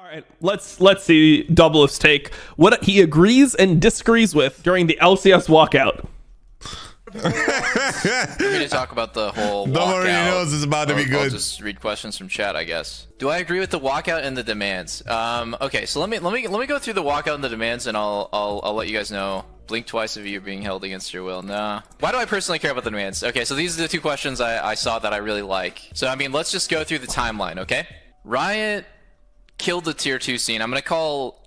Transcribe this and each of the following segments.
All right, let's see Doublelift's take, what he agrees and disagrees with during the LCS walkout. We're going to talk about the whole walkout. Nobody knows it's about to be good. I'll just read questions from chat, I guess. Do I agree with the walkout and the demands? Okay, so let me go through the walkout and the demands, and I'll let you guys know. Blink twice if you're being held against your will. Nah. Why do I personally care about the demands? Okay, so these are the two questions I saw that I really like. So I mean, let's just go through the timeline, okay? Riot killed the tier 2 scene. I'm going to call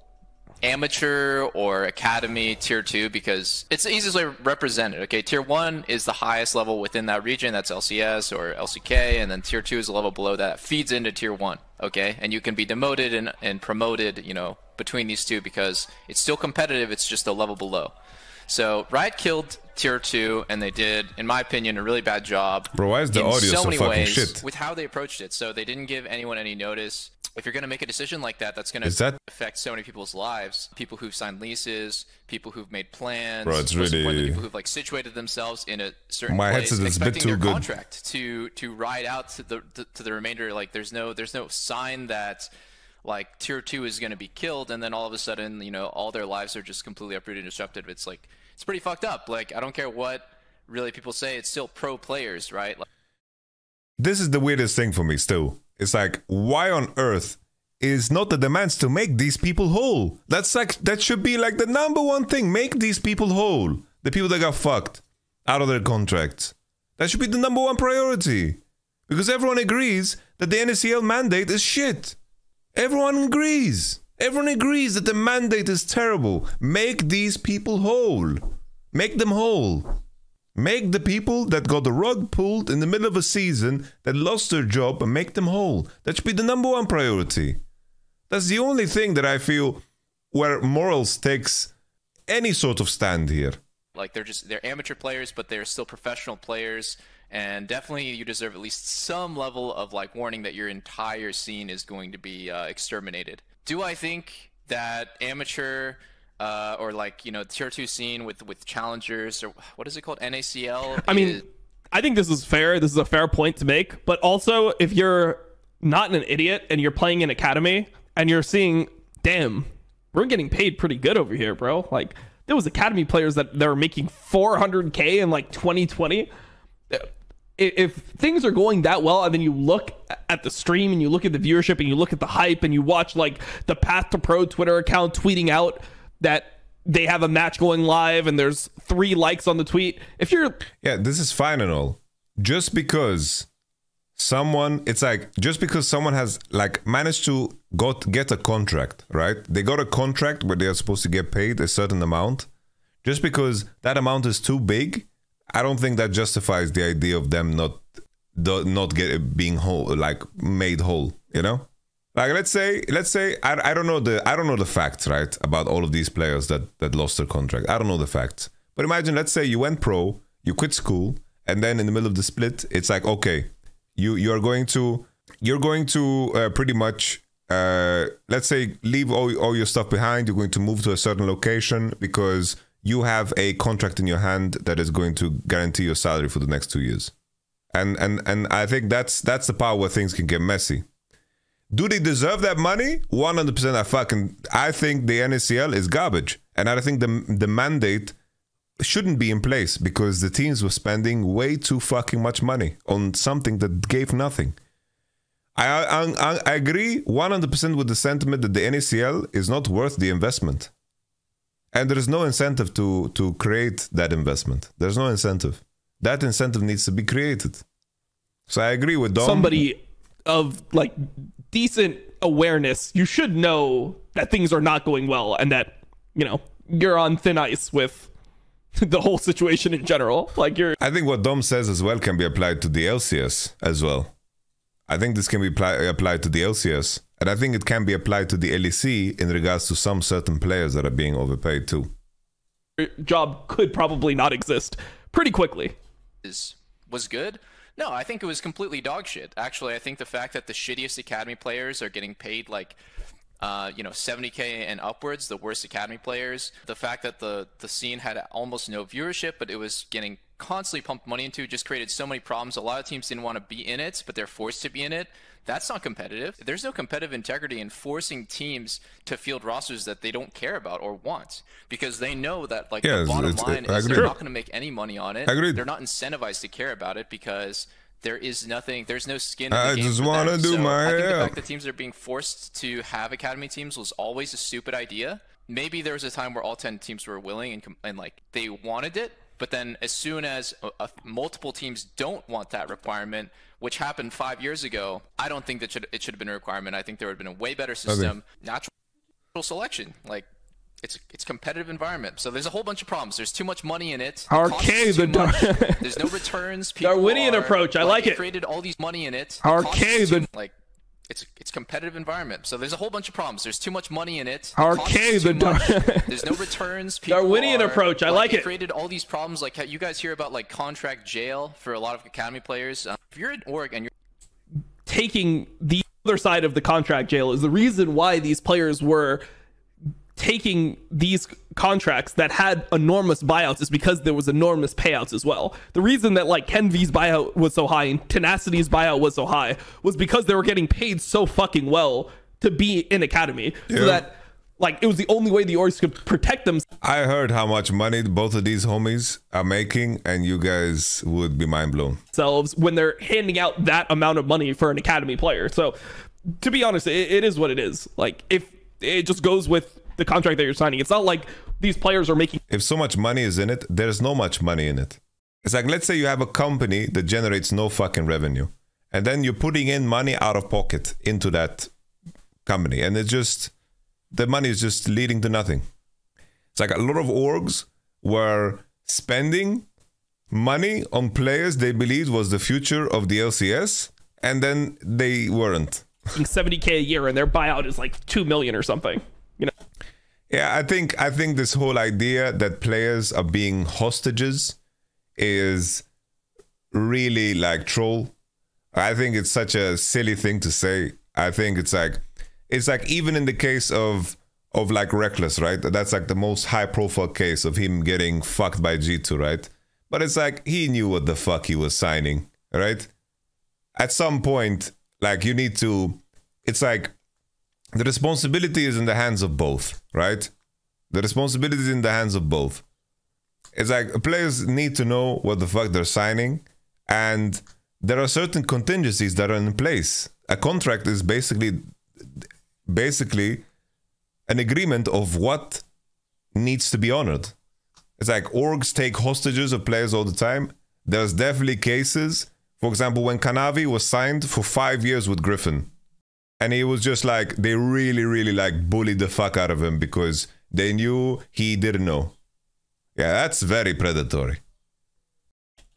amateur or academy tier 2 because it's the easiest way represented. Okay, tier 1 is the highest level within that region, that's LCS or LCK, and then tier 2 is a level below that, feeds into tier 1. Okay, and you can be demoted and promoted, you know, between these two because it's still competitive, it's just a level below. So Riot killed tier 2 and they did, in my opinion, a really bad job. Bro, why is the audio so fucking shit with how they approached it? So they didn't give anyone any notice. If you're going to make a decision like that, that's going to affect so many people's lives. People who've signed leases, people who've made plans, bro, it's really... people who've like situated themselves in a certain place, expecting their contract to ride out to the remainder. Like there's no sign that like tier 2 is going to be killed, and then all of a sudden, you know, all their lives are just completely uprooted and disrupted. It's like, it's pretty fucked up. Like I don't care what really people say, it's still pro players, right? Like, this is the weirdest thing for me still. It's like, why on earth is not the demands to make these people whole? That's like, that should be like the #1 thing. Make these people whole. The people that got fucked out of their contracts. That should be the #1 priority. Because everyone agrees that the NACL mandate is shit. Everyone agrees. Everyone agrees that the mandate is terrible. Make these people whole. Make them whole. Make the people that got the rug pulled in the middle of a season, that lost their job, and make them whole. That should be the #1 priority. That's the only thing that I feel where morals takes any sort of stand here. Like they're amateur players, but they're still professional players. And definitely you deserve at least some level of like warning that your entire scene is going to be exterminated. Do I think that amateur... or like, you know, tier 2 scene with challengers, or what is it called, NACL? I mean, I think this is fair. This is a fair point to make. But also, if you're not an idiot and you're playing in academy and you're seeing, damn, we're getting paid pretty good over here, bro. Like, there was academy players that they were making 400K in like 2020. If things are going that well, and then you look at the stream and you look at the viewership and you look at the hype and you watch like the Path to Pro Twitter account tweeting out that they have a match going live and there's 3 likes on the tweet. If you're... Yeah, this is fine and all. Just because someone... It's like, just because someone has like managed to get a contract, right? They got a contract where they are supposed to get paid a certain amount. Just because that amount is too big, I don't think that justifies the idea of them not being whole, like made whole, you know? Like let's say I don't know the facts, right, about all of these players that lost their contract. I don't know the facts. But imagine, let's say you went pro, you quit school, and then in the middle of the split, it's like, okay, you're going to pretty much let's say leave all your stuff behind. You're going to move to a certain location because you have a contract in your hand that is going to guarantee your salary for the next 2 years. And I think that's the part where things can get messy. Do they deserve that money? 100%. I think the NACL is garbage. And I think the mandate shouldn't be in place because the teams were spending way too fucking much money on something that gave nothing. I agree 100% with the sentiment that the NACL is not worth the investment. And there is no incentive to create that investment. There's no incentive. That incentive needs to be created. So I agree with Dom. Somebody of like... decent awareness, you should know that things are not going well and that, you know, you're on thin ice with the whole situation in general. Like I think what Dom says as well can be applied to the LCS as well. I think this can be applied to the LCS, and I think it can be applied to the LEC in regards to some certain players that are being overpaid too. Your job could probably not exist pretty quickly. Was good. No, I think it was completely dog shit. Actually, I think the fact that the shittiest academy players are getting paid like you know, 70K and upwards, the worst academy players. The fact that the scene had almost no viewership, but it was getting constantly pumped money into, just created so many problems. A lot of teams didn't want to be in it, but they're forced to be in it. That's not competitive. There's no competitive integrity in forcing teams to field rosters that they don't care about or want, because they know that, like, the bottom line is they're not going to make any money on it. They're not incentivized to care about it because there is nothing, there's no skin in the game. I just want to do my app. I think the fact that teams are being forced to have academy teams was always a stupid idea. Maybe there was a time where all 10 teams were willing and like they wanted it. But then as soon as multiple teams don't want that requirement, which happened 5 years ago, I don't think that it should have been a requirement. I think there would have been a way better system, natural selection. Like, it's competitive environment. So there's a whole bunch of problems. There's too much money in it. Arcade, the much. There's no returns. People Darwinian approach. I like it. Created all these money in it. Arcade, the like. It's competitive environment. So there's a whole bunch of problems. There's too much money in it. There's no returns. Darwinian approach. I like it. Created all these problems. Like, how you guys hear about like contract jail for a lot of academy players. If you're an org and you're taking the other side of the contract jail, is the reason why these players were taking these contracts that had enormous buyouts is because there was enormous payouts as well. The reason that like Ken V's buyout was so high and Tenacity's buyout was so high was because they were getting paid so fucking well to be in academy. Yeah. So that like it was the only way the orgs could protect them. I heard how much money both of these homies are making and you guys would be mind blown. When they're handing out that amount of money for an academy player. So to be honest, it is what it is. Like if it just goes with the contract that you're signing. It's not like these players are making. If so much money is in it, there's no much money in it. It's like, let's say you have a company that generates no fucking revenue, and then you're putting in money out of pocket into that company, and it's just, the money is just leading to nothing. It's like a lot of orgs were spending money on players they believed was the future of the LCS, and then they weren't. 70K a year, and their buyout is like 2 million or something. You know? Yeah, I think this whole idea that players are being hostages is really like troll. I think it's such a silly thing to say. I think it's like even in the case of like Reckless, right? That's like the most high profile case of him getting fucked by G2, right? But it's like he knew what the fuck he was signing, right? At some point, like you need to, it's like the responsibility is in the hands of both, right? The responsibility is in the hands of both. It's like players need to know what the fuck they're signing, and there are certain contingencies that are in place. A contract is basically an agreement of what needs to be honored. It's like orgs take hostages of players all the time. There's definitely cases, for example, when Kanavi was signed for 5 years with Griffin. And he was just like, they really, really like bullied the fuck out of him because they knew he didn't know. Yeah, that's very predatory.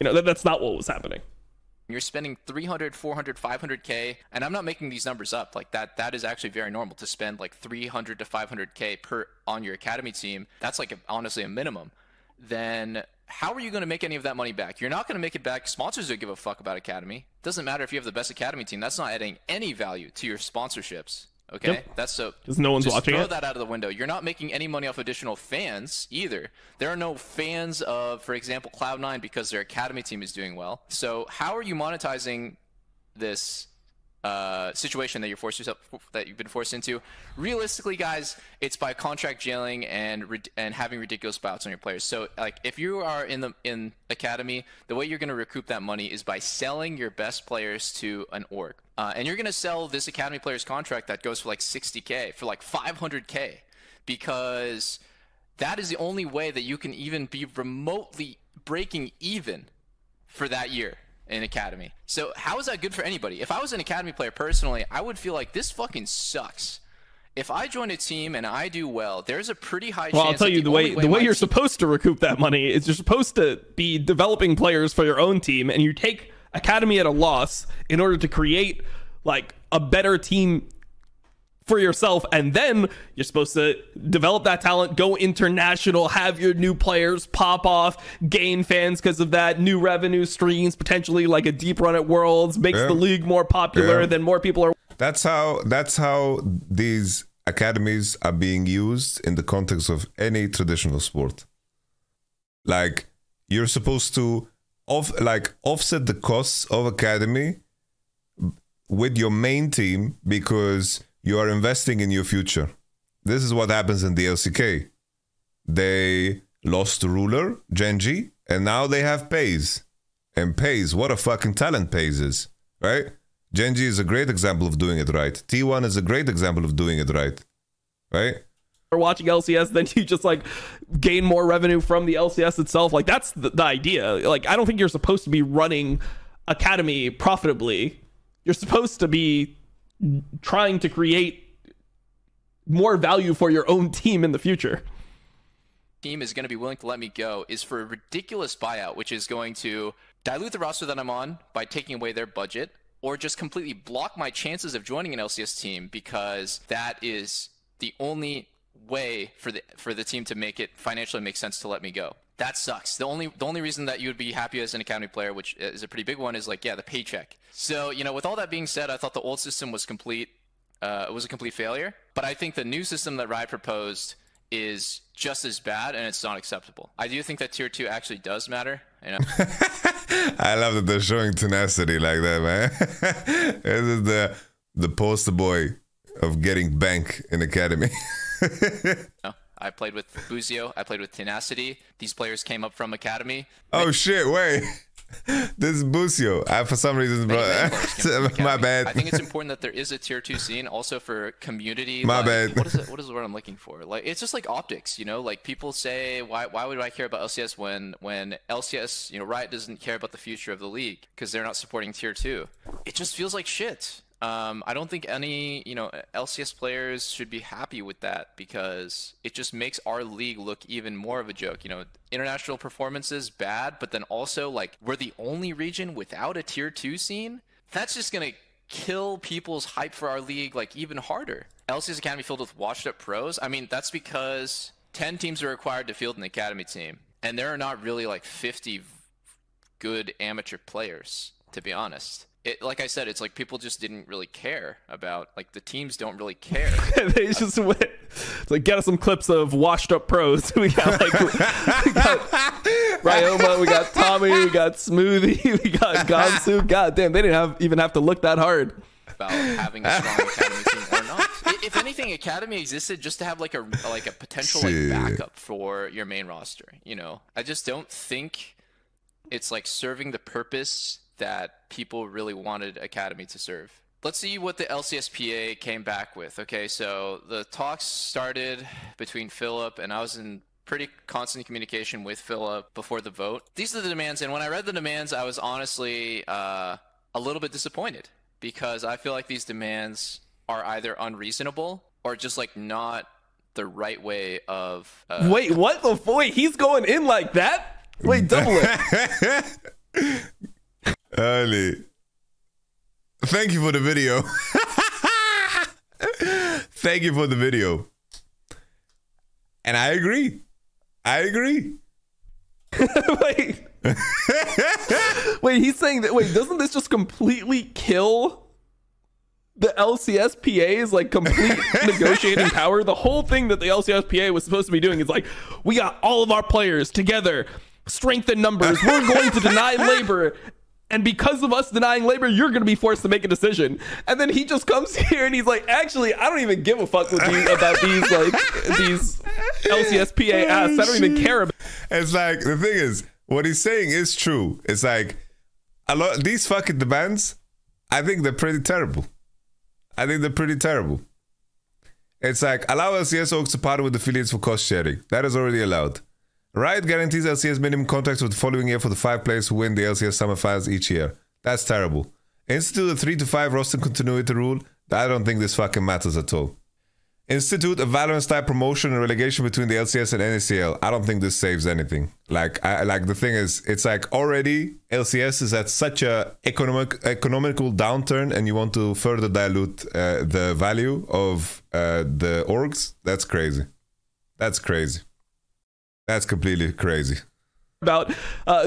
You know, that's not what was happening. You're spending 300, 400, 500K, and I'm not making these numbers up. Like that is actually very normal to spend like 300 to 500K on your academy team. That's like honestly a minimum. Then how are you going to make any of that money back? You're not going to make it back. Sponsors don't give a fuck about academy. Doesn't matter if you have the best academy team. That's not adding any value to your sponsorships. Okay, yep. That's so. Because no one's just watching. Throw that out of the window. You're not making any money off additional fans either. There are no fans of, for example, Cloud9 because their academy team is doing well. So how are you monetizing this situation that you've been forced into? Realistically, guys, it's by contract jailing and having ridiculous buyouts on your players. So like if you are in academy, the way you're going to recoup that money is by selling your best players to an org, and you're going to sell this academy player's contract that goes for like 60K for like 500K, because that is the only way that you can even be remotely breaking even for that year in academy. So how is that good for anybody? If I was an academy player personally, I would feel like this fucking sucks. If I join a team and I do well, there's a pretty high chance. Well, I'll tell you the way you're supposed to recoup that money is you're supposed to be developing players for your own team, and you take academy at a loss in order to create like a better team for yourself, and then you're supposed to develop that talent, go international, have your new players pop off, gain fans because of that, new revenue streams, potentially like a deep run at Worlds, makes the league more popular, then more people are. That's how these academies are being used in the context of any traditional sport. Like, you're supposed to offset the costs of academy with your main team because you are investing in your future. This is what happens in the LCK. They lost to Ruler, Gen.G, and now they have Paiz. And Paiz, what a fucking talent Paiz is, right? Gen.G is a great example of doing it right. T1 is a great example of doing it right, right? Or watching LCS, then you just like gain more revenue from the LCS itself. Like, that's the idea. Like, I don't think you're supposed to be running academy profitably. You're supposed to be trying to create more value for your own team in the future. Team is going to be willing to let me go is for a ridiculous buyout, which is going to dilute the roster that I'm on by taking away their budget, or just completely block my chances of joining an LCS team, because that is the only way for the team to make it financially make sense to let me go. That sucks. The only reason that you would be happy as an academy player, which is a pretty big one, is like, yeah, the paycheck. So, you know, with all that being said, I thought the old system was complete. It was a complete failure. But I think the new system that Riot proposed is just as bad, and it's not acceptable. I do think that tier 2 actually does matter, you know? I love that they're showing tenacity like that, man. This is the poster boy of getting bank in academy. No, I played with Buzio, I played with Tenacity. These players came up from academy. Oh shit, wait. This is Buzio. I, for some reason, bro, my bad. I think it's important that there is a tier 2 scene also for community. My bad. What is the word I'm looking for? Like, it's just like optics, you know? Like, people say, why would I care about LCS when LCS, you know, Riot doesn't care about the future of the league because they're not supporting tier 2. It just feels like shit. I don't think any, you know, LCS players should be happy with that, because it just makes our league look even more of a joke. You know, international performances bad, but then also, like, we're the only region without a tier 2 scene. That's just gonna kill people's hype for our league, like, even harder. LCS academy filled with washed up pros. I mean, that's because 10 teams are required to field an academy team, and there are not really like 50 good amateur players, to be honest. It, like I said, it's like people just didn't really care about, like, the teams don't really care. They just went, it's like, get us some clips of washed up pros. We got, like, we got Ryoma, we got Tommy, we got Smoothie, we got Gamsu. God damn, they didn't even have to look that hard. About having a strong academy team or not. If anything, academy existed just to have like a potential, like, backup for your main roster. You know, I just don't think it's like serving the purpose that people really wanted academy to serve. Let's see what the LCSPA came back with. Okay, so the talks started between Philip, and I was in pretty constant communication with Philip before the vote. These are the demands, and when I read the demands, I was honestly a little bit disappointed, because I feel like these demands are either unreasonable or just like not the right way of... Wait, what the fuck? He's going in like that? Wait, double it. Early. Thank you for the video. Thank you for the video. And I agree. I agree. Wait. Wait, he's saying that, wait, doesn't this just completely kill the LCSPA's, like, complete negotiating power? The whole thing that the LCSPA was supposed to be doing is like, we got all of our players together, strength in numbers, we're going to deny labor. And because of us denying labor, you're going to be forced to make a decision. And then he just comes here and he's like, actually, I don't even give a fuck with you about these, like, these LCSPA asks. I don't even care about it. It's like, the thing is, what he's saying is true. It's like, a lot these fucking demands, I think they're pretty terrible. I think they're pretty terrible. It's like, allow LCS orgs to partner with affiliates for cost sharing. That is already allowed. Riot guarantees LCS minimum contracts for the following year for the 5 players who win the LCS summer finals each year. That's terrible. Institute a 3-to-5 roster continuity rule. I don't think this fucking matters at all. Institute a Valorant style promotion and relegation between the LCS and NACL. I don't think this saves anything. Like, the thing is, it's like already LCS is at such a economical downturn, and you want to further dilute the value of the orgs. That's crazy. That's crazy. That's completely crazy. About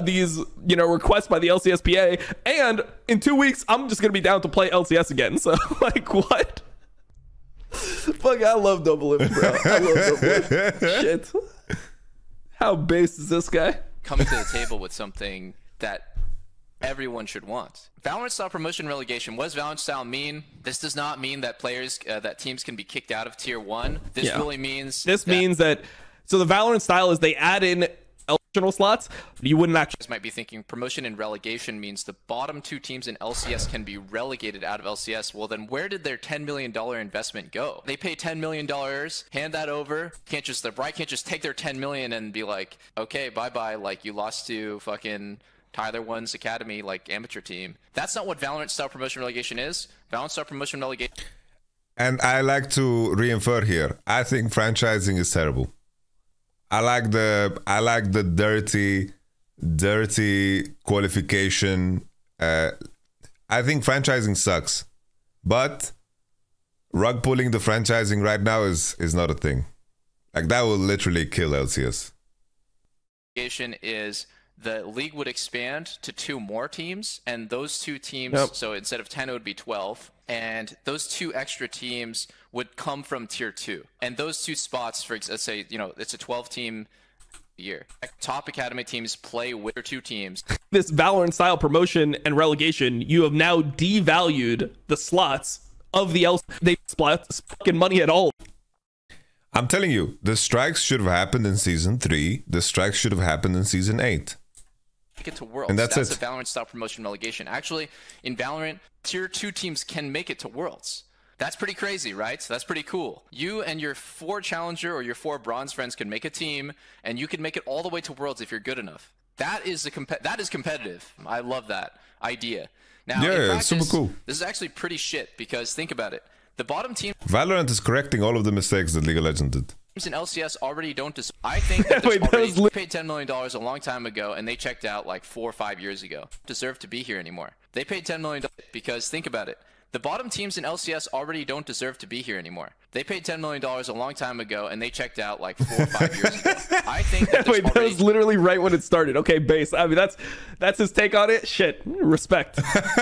these, you know, requests by the LCSPA, and in 2 weeks, I'm just gonna be down to play LCS again. So, like, what? Fuck, I love Doublelift, bro. I love Doublelift. Shit. How base is this guy? Coming to the table with something that everyone should want. Valorant style promotion relegation. What does Valorant style mean? This does not mean that players, that teams can be kicked out of tier one. This really means... This means that... So the Valorant style is they add in eliminational slots. You wouldn't actually... might be thinking promotion and relegation means the bottom two teams in LCS can be relegated out of LCS. Well, then where did their $10 million investment go? They pay $10 million, hand that over. Can't just... The Riot can't just take their $10 million and be like, okay, bye-bye. Like, you lost to fucking... Tyler 1's Academy, like, amateur team. That's not what Valorant style promotion relegation is. Valorant style promotion relegation. And I like to reinfer here. I think franchising is terrible. I like the dirty qualification. I think franchising sucks, but rug pulling the franchising right now is not a thing. Like, that will literally kill LCS. Is the league would expand to two more teams, and those two teams, so instead of 10, it would be 12, and those two extra teams would come from tier two. And those two spots, for let's say, you know, it's a 12-team year. Top Academy teams play with two teams. This Valorant style promotion and relegation, you have now devalued the slots of the LCS. They split fucking money at all. I'm telling you, the strikes should have happened in season 3. The strikes should have happened in season 8. It to Worlds. And that's the Valorant style promotion relegation. Actually, in Valorant, tier 2 teams can make it to Worlds. That's pretty crazy, right? That's pretty cool. You and your 4 challenger or your 4 bronze friends can make a team, and you can make it all the way to Worlds if you're good enough. That is the competitive. I love that idea. Now, yeah, practice, it's super cool. This is actually pretty shit, because think about it. The bottom team... Valorant is correcting all of the mistakes that League of Legends did. Teams in LCS already don't... I think that they already paid $10 million a long time ago, and they checked out like 4 or 5 years ago. Deserve to be here anymore. They paid $10 million because, think about it, the bottom teams in LCS already don't deserve to be here anymore. They paid $10 million a long time ago, and they checked out like 4 or 5 years ago. I think that... Wait, that was literally right when it started. Okay, base. I mean, that's his take on it. Shit. Respect.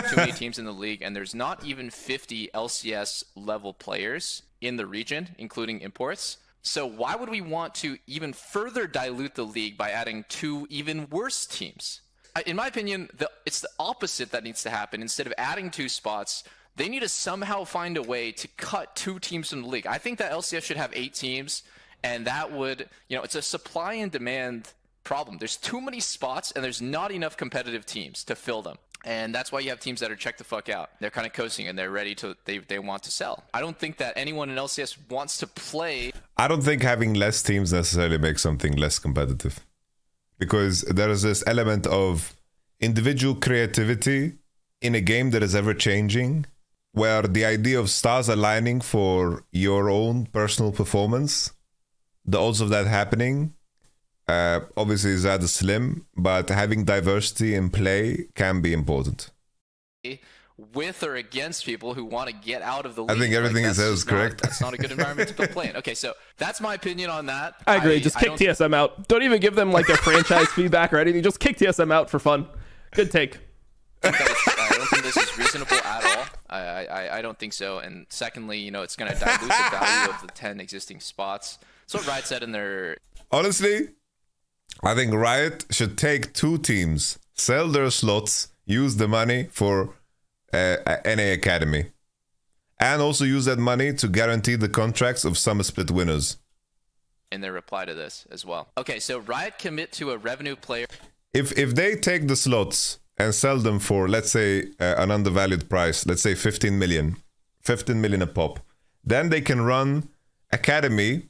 Too many teams in the league, and there's not even 50 LCS-level players in the region, including imports. So why would we want to even further dilute the league by adding 2 even worse teams? In my opinion, it's the opposite that needs to happen. Instead of adding 2 spots... They need to somehow find a way to cut 2 teams from the league. I think that LCS should have 8 teams, and that would, you know, it's a supply and demand problem. There's too many spots, and there's not enough competitive teams to fill them. And that's why you have teams that are checked the fuck out. They're kind of coasting, and they're ready to, they want to sell. I don't think that anyone in LCS wants to play. I don't think having less teams necessarily makes something less competitive, because there is this element of individual creativity in a game that is ever-changing, where the idea of stars aligning for your own personal performance, the odds of that happening, obviously is rather slim, but having diversity in play can be important. With or against people who want to get out of the league. I think everything he says is correct. That's not a good environment to play in. Okay, so that's my opinion on that. I agree. Just kick TSM out. Don't even give them like their franchise feedback or anything. Just kick TSM out for fun. Good take. I don't think this is reasonable at all. I don't think so. And secondly, you know, it's going to dilute the value of the 10 existing spots. That's what Riot said in their... Honestly, I think Riot should take 2 teams, sell their slots, use the money for NA Academy, and also use that money to guarantee the contracts of Summer Split winners. In their reply to this as well. Okay, so Riot commit to a revenue player... If they take the slots... and sell them for, let's say, an undervalued price, let's say 15 million, 15 million a pop. Then they can run Academy.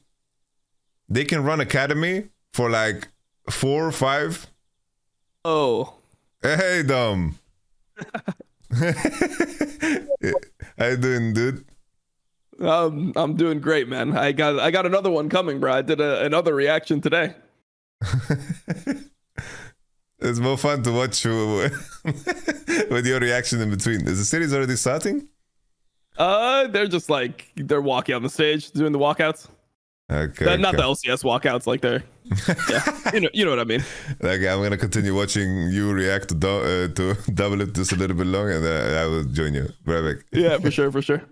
They can run Academy for like 4 or 5. Oh. Hey, dumb. How you doing, dude? I'm doing great, man. I got another one coming, bro. I did another reaction today. It's more fun to watch you with your reaction in between. Is the series already starting? They're just like, they're walking on the stage, doing the walkouts. Okay. Not the LCS walkouts, like they're... Yeah, you know what I mean. Okay, I'm going to continue watching you react to Doublelift just a little bit longer, and I will join you. Perfect. Yeah, for sure, for sure.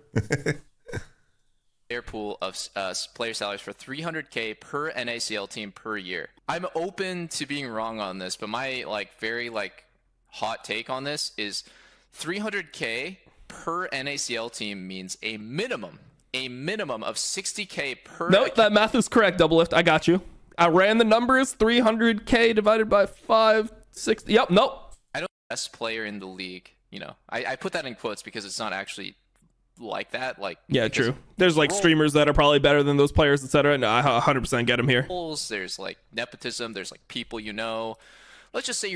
player pool of player salaries for $300K per NACL team per year. I'm open to being wrong on this, but my very hot take on this is $300K per NACL team means a minimum of $60K per. Nope, that math is correct, Doublelift. I got you. I ran the numbers. 300K divided by 560. Yep. Nope. I don't best player in the league. You know, I put that in quotes because it's not actually like that. Like, yeah, true. There's like streamers that are probably better than those players, etc. No, I 100% get them here. There's like nepotism. There's like people, you know. Let's just say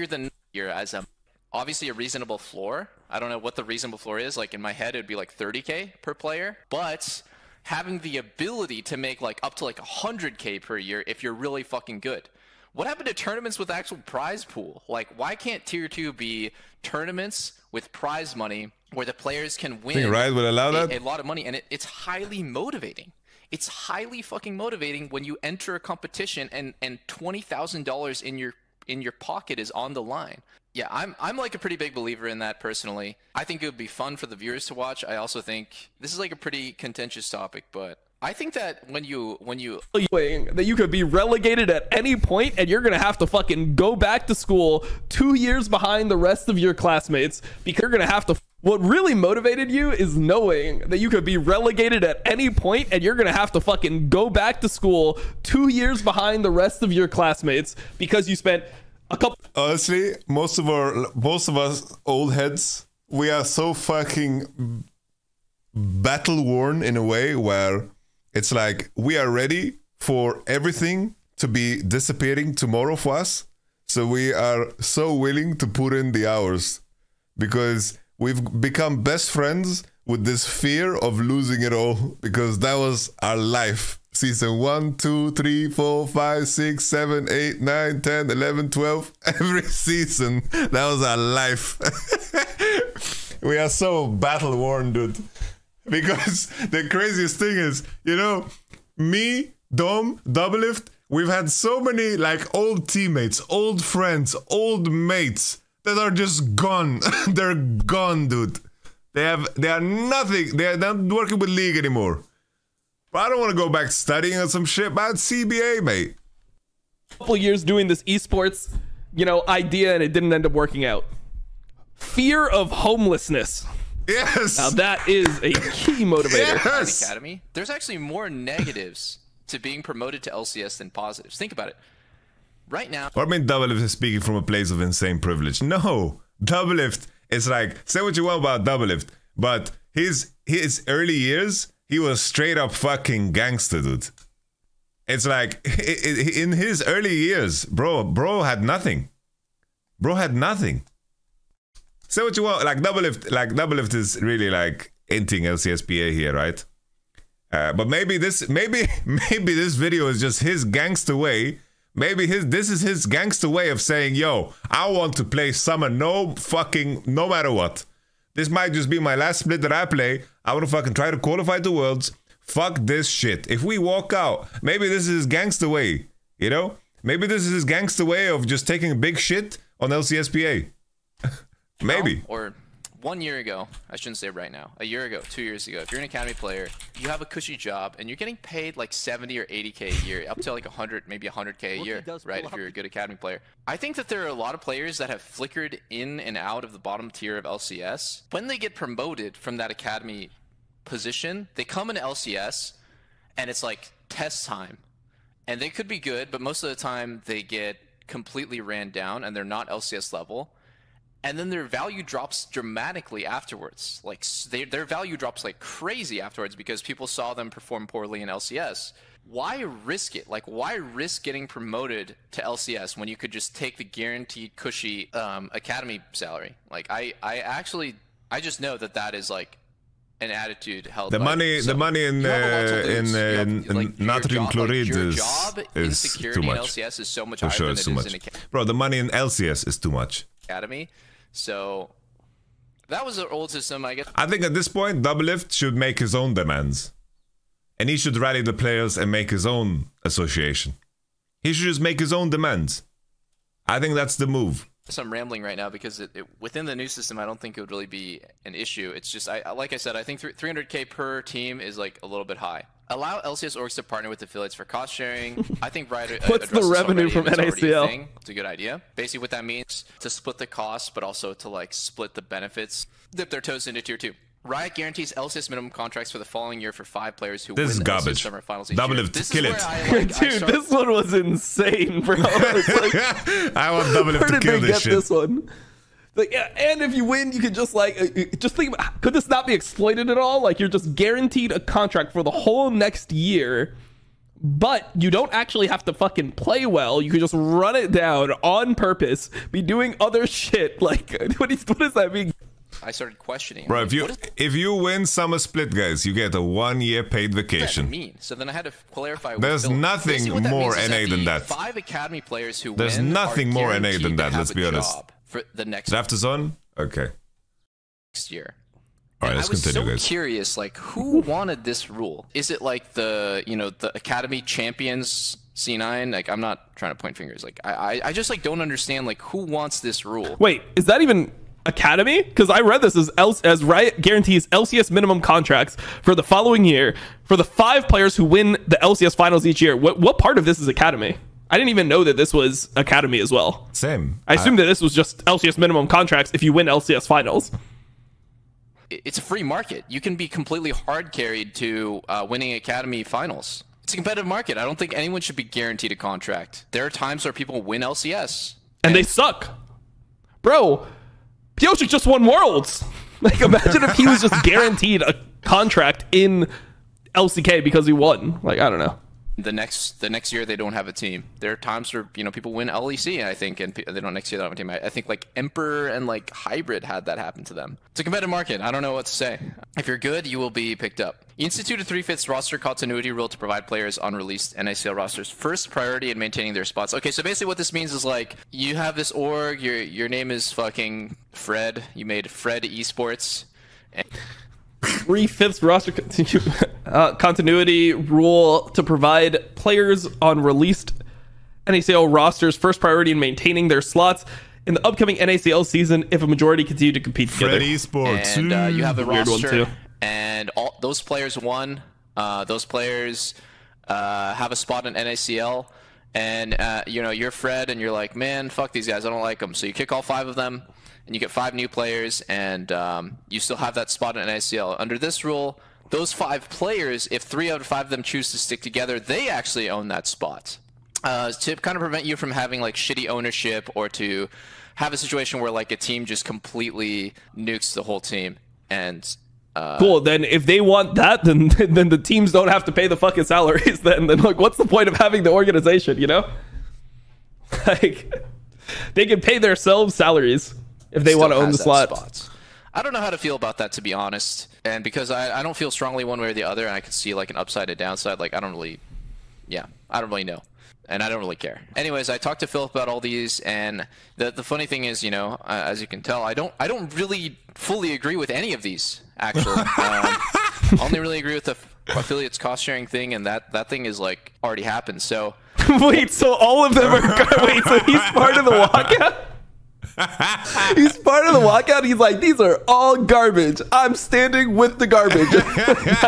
you're as a obviously a reasonable floor. I don't know what the reasonable floor is. Like in my head, it'd be like 30K per player, but having the ability to make like up to like 100K per year if you're really fucking good. What happened to tournaments with actual prize pool? Like, why can't tier 2 be tournaments with prize money where the players can win Riot would allow a lot of money? And it's highly motivating. It's highly fucking motivating when you enter a competition and $20,000 in your pocket is on the line. Yeah, I'm like a pretty big believer in that personally. I think it would be fun for the viewers to watch. I also think this is like a pretty contentious topic, but I think that when you that you could be relegated at any point and you're going to have to fucking go back to school 2 years behind the rest of your classmates because you're going to have to. What really motivated you is knowing that you could be relegated at any point and you're going to have to fucking go back to school 2 years behind the rest of your classmates because you spent a couple. Honestly, most of us old heads, we are so fucking battle worn in a way where it's like we are ready for everything to be disappearing tomorrow for us. So we are so willing to put in the hours because we've become best friends with this fear of losing it all because that was our life. Season 1, 2, 3, 4, 5, 6, 7, 8, 9, 10, 11, 12. Every season, that was our life. We are so battle-worn, dude. Because the craziest thing is, you know, me, Dom, Doublelift, we've had so many like old teammates, old friends, old mates that are just gone. They're gone, dude. They are nothing. They are not working with League anymore. But I don't want to go back studying or some shit about CBA, mate. A couple years doing this esports, you know, idea, and it didn't end up working out. Fear of homelessness. Yes. Now that is a key motivator. Yes. Academy. There's actually more negatives to being promoted to LCS than positives. Think about it. Right now. Or I mean, Doublelift is speaking from a place of insane privilege. No, Doublelift is like, say what you want about Doublelift, but his early years. He was straight up fucking gangster, dude. It's like, in his early years, bro had nothing. Bro had nothing. Say what you want, like Doublelift is really like inting LCSPA here, right? But maybe this video is just his gangster way. Maybe this is his gangster way of saying, yo, I want to play summer no matter what. This might just be my last split that I play. I want to fucking try to qualify to Worlds. Fuck this shit. If we walk out, maybe this is his gangster way, you know? Maybe this is his gangster way of just taking a big shit on LCSPA. Maybe. Well, or 1 year ago, I shouldn't say right now, a year ago, 2 years ago, if you're an academy player, you have a cushy job and you're getting paid like 70 or 80K a year, up to like 100, maybe 100K a year, right? If you're a good academy player. I think that there are a lot of players that have flickered in and out of the bottom tier of LCS. When they get promoted from that academy position, they come into LCS and it's like test time. And they could be good, but most of the time they get completely ran down and they're not LCS level. And then their value drops dramatically afterwards. Like their value drops like crazy afterwards because people saw them perform poorly in LCS. Why risk it? Like, why risk getting promoted to LCS when you could just take the guaranteed cushy academy salary? Like, I just know that is like an attitude held. The money in natrium chloride is insecurity too much. In LCS is so much higher than it is in academy. Bro, the money in LCS is too much. Academy, so that was an old system, I guess. I think at this point, Doublelift should make his own demands, and he should rally the players and make his own association. He should just make his own demands. I think that's the move. So I'm rambling right now because within the new system, I don't think it would really be an issue. It's just, like I said, I think 300K per team is like a little bit high. Allow LCS orgs to partner with affiliates for cost sharing. I think Riot what's the revenue from NACL? It's a good idea. Basically what that means, to split the costs, but also to like split the benefits. Dip their toes into tier 2. Riot guarantees LCS minimum contracts for the following year for 5 players who win the summer finals each year. This kill is garbage. Like, dude, this one was insane, bro. Like, I want Doublelift to kill this shit. This one? Like, and if you win, you can just like, just think about, could this not be exploited at all? Like, you're just guaranteed a contract for the whole next year, but you don't actually have to fucking play well. You can just run it down on purpose, be doing other shit. Like, what does that mean? I started questioning. Bro, if you win summer split, guys, you get a 1-year paid vacation. What does that mean? So then I had to clarify. There's nothing more NA than that. 5 academy players who there's win nothing more NA than that. Let's be honest. For the next draft is on. Okay. Next year. All right, let's continue, guys. I was so curious, like, who wanted this rule? Is it like the, you know, the academy champions? C9, like, I'm not trying to point fingers. Like, I just like don't understand, like, who wants this rule? Wait, is that even academy? Because I read this as Riot guarantees LCS minimum contracts for the following year for the 5 players who win the LCS finals each year. What part of this is academy? I didn't even know that this was academy as well. Same. I assumed that this was just LCS minimum contracts if you win LCS finals. It's a free market. You can be completely hard carried to winning academy finals. It's a competitive market. I don't think anyone should be guaranteed a contract. There are times where people win LCS and they suck, bro. Pyosik just won Worlds. Like, imagine if he was just guaranteed a contract in LCK because he won. Like, I don't know. The next year they don't have a team. There are times where, you know, people win LEC, I think, and they don't next year they don't have a team. I think like Emperor and like Hybrid had that happen to them. It's a competitive market. I don't know what to say. If you're good, you will be picked up. Institute a 3/5 roster continuity rule to provide players on released NACL rosters first priority in maintaining their spots. Okay, so basically what this means is like you have this org. Your name is fucking Fred. You made Fred Esports. And 3/5 roster continuity rule to provide players on released NACL rosters first priority in maintaining their slots in the upcoming NACL season if a majority continue to compete together. Fred Esports. And you have the roster, and all those players won. Those players have a spot in NACL, and you know, you're Fred, and you're like, man, fuck these guys, I don't like them. So you kick all 5 of them. And you get 5 new players, and you still have that spot in NACL. Under this rule, those 5 players, if 3 out of 5 of them choose to stick together, they actually own that spot. To kind of prevent you from having like shitty ownership, or to have a situation where like a team just completely nukes the whole team. And cool. Then if they want that, then the teams don't have to pay the fucking salaries. Then like, what's the point of having the organization? You know, like they can pay themselves salaries if they want to own the slots. I don't know how to feel about that, to be honest. And because I don't feel strongly one way or the other, and I can see like an upside and downside, like I don't really know. And I don't really care. Anyways, I talked to Philip about all these, and the funny thing is, you know, as you can tell, I don't really fully agree with any of these, actually. I only really agree with the affiliates cost sharing thing, and that thing is like already happened. So wait, so all of them are wait, so he's part of the walkout? He's part of the walkout. He's like, these are all garbage. I'm standing with the garbage.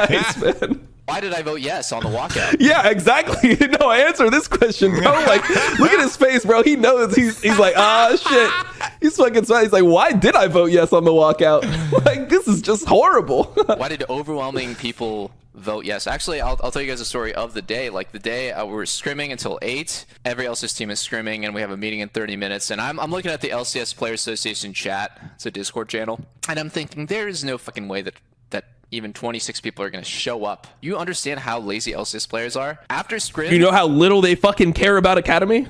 Nice, man. Why did I vote yes on the walkout? Yeah, exactly. No, answer this question, bro. Like, look at his face, bro. He knows. He's like, ah, shit. He's fucking smart. He's like, why did I vote yes on the walkout? Like, this is just horrible. Why did overwhelming people vote yes? Actually, I'll tell you guys a story of the day. Like, the day we were scrimming until 8. Every LCS team is scrimming, and we have a meeting in 30 minutes. And I'm looking at the LCS Player Association chat. It's a Discord channel. And I'm thinking, there is no fucking way that even 26 people are going to show up. You understand how lazy LCS players are? After scrim... You know how little they fucking care about academy?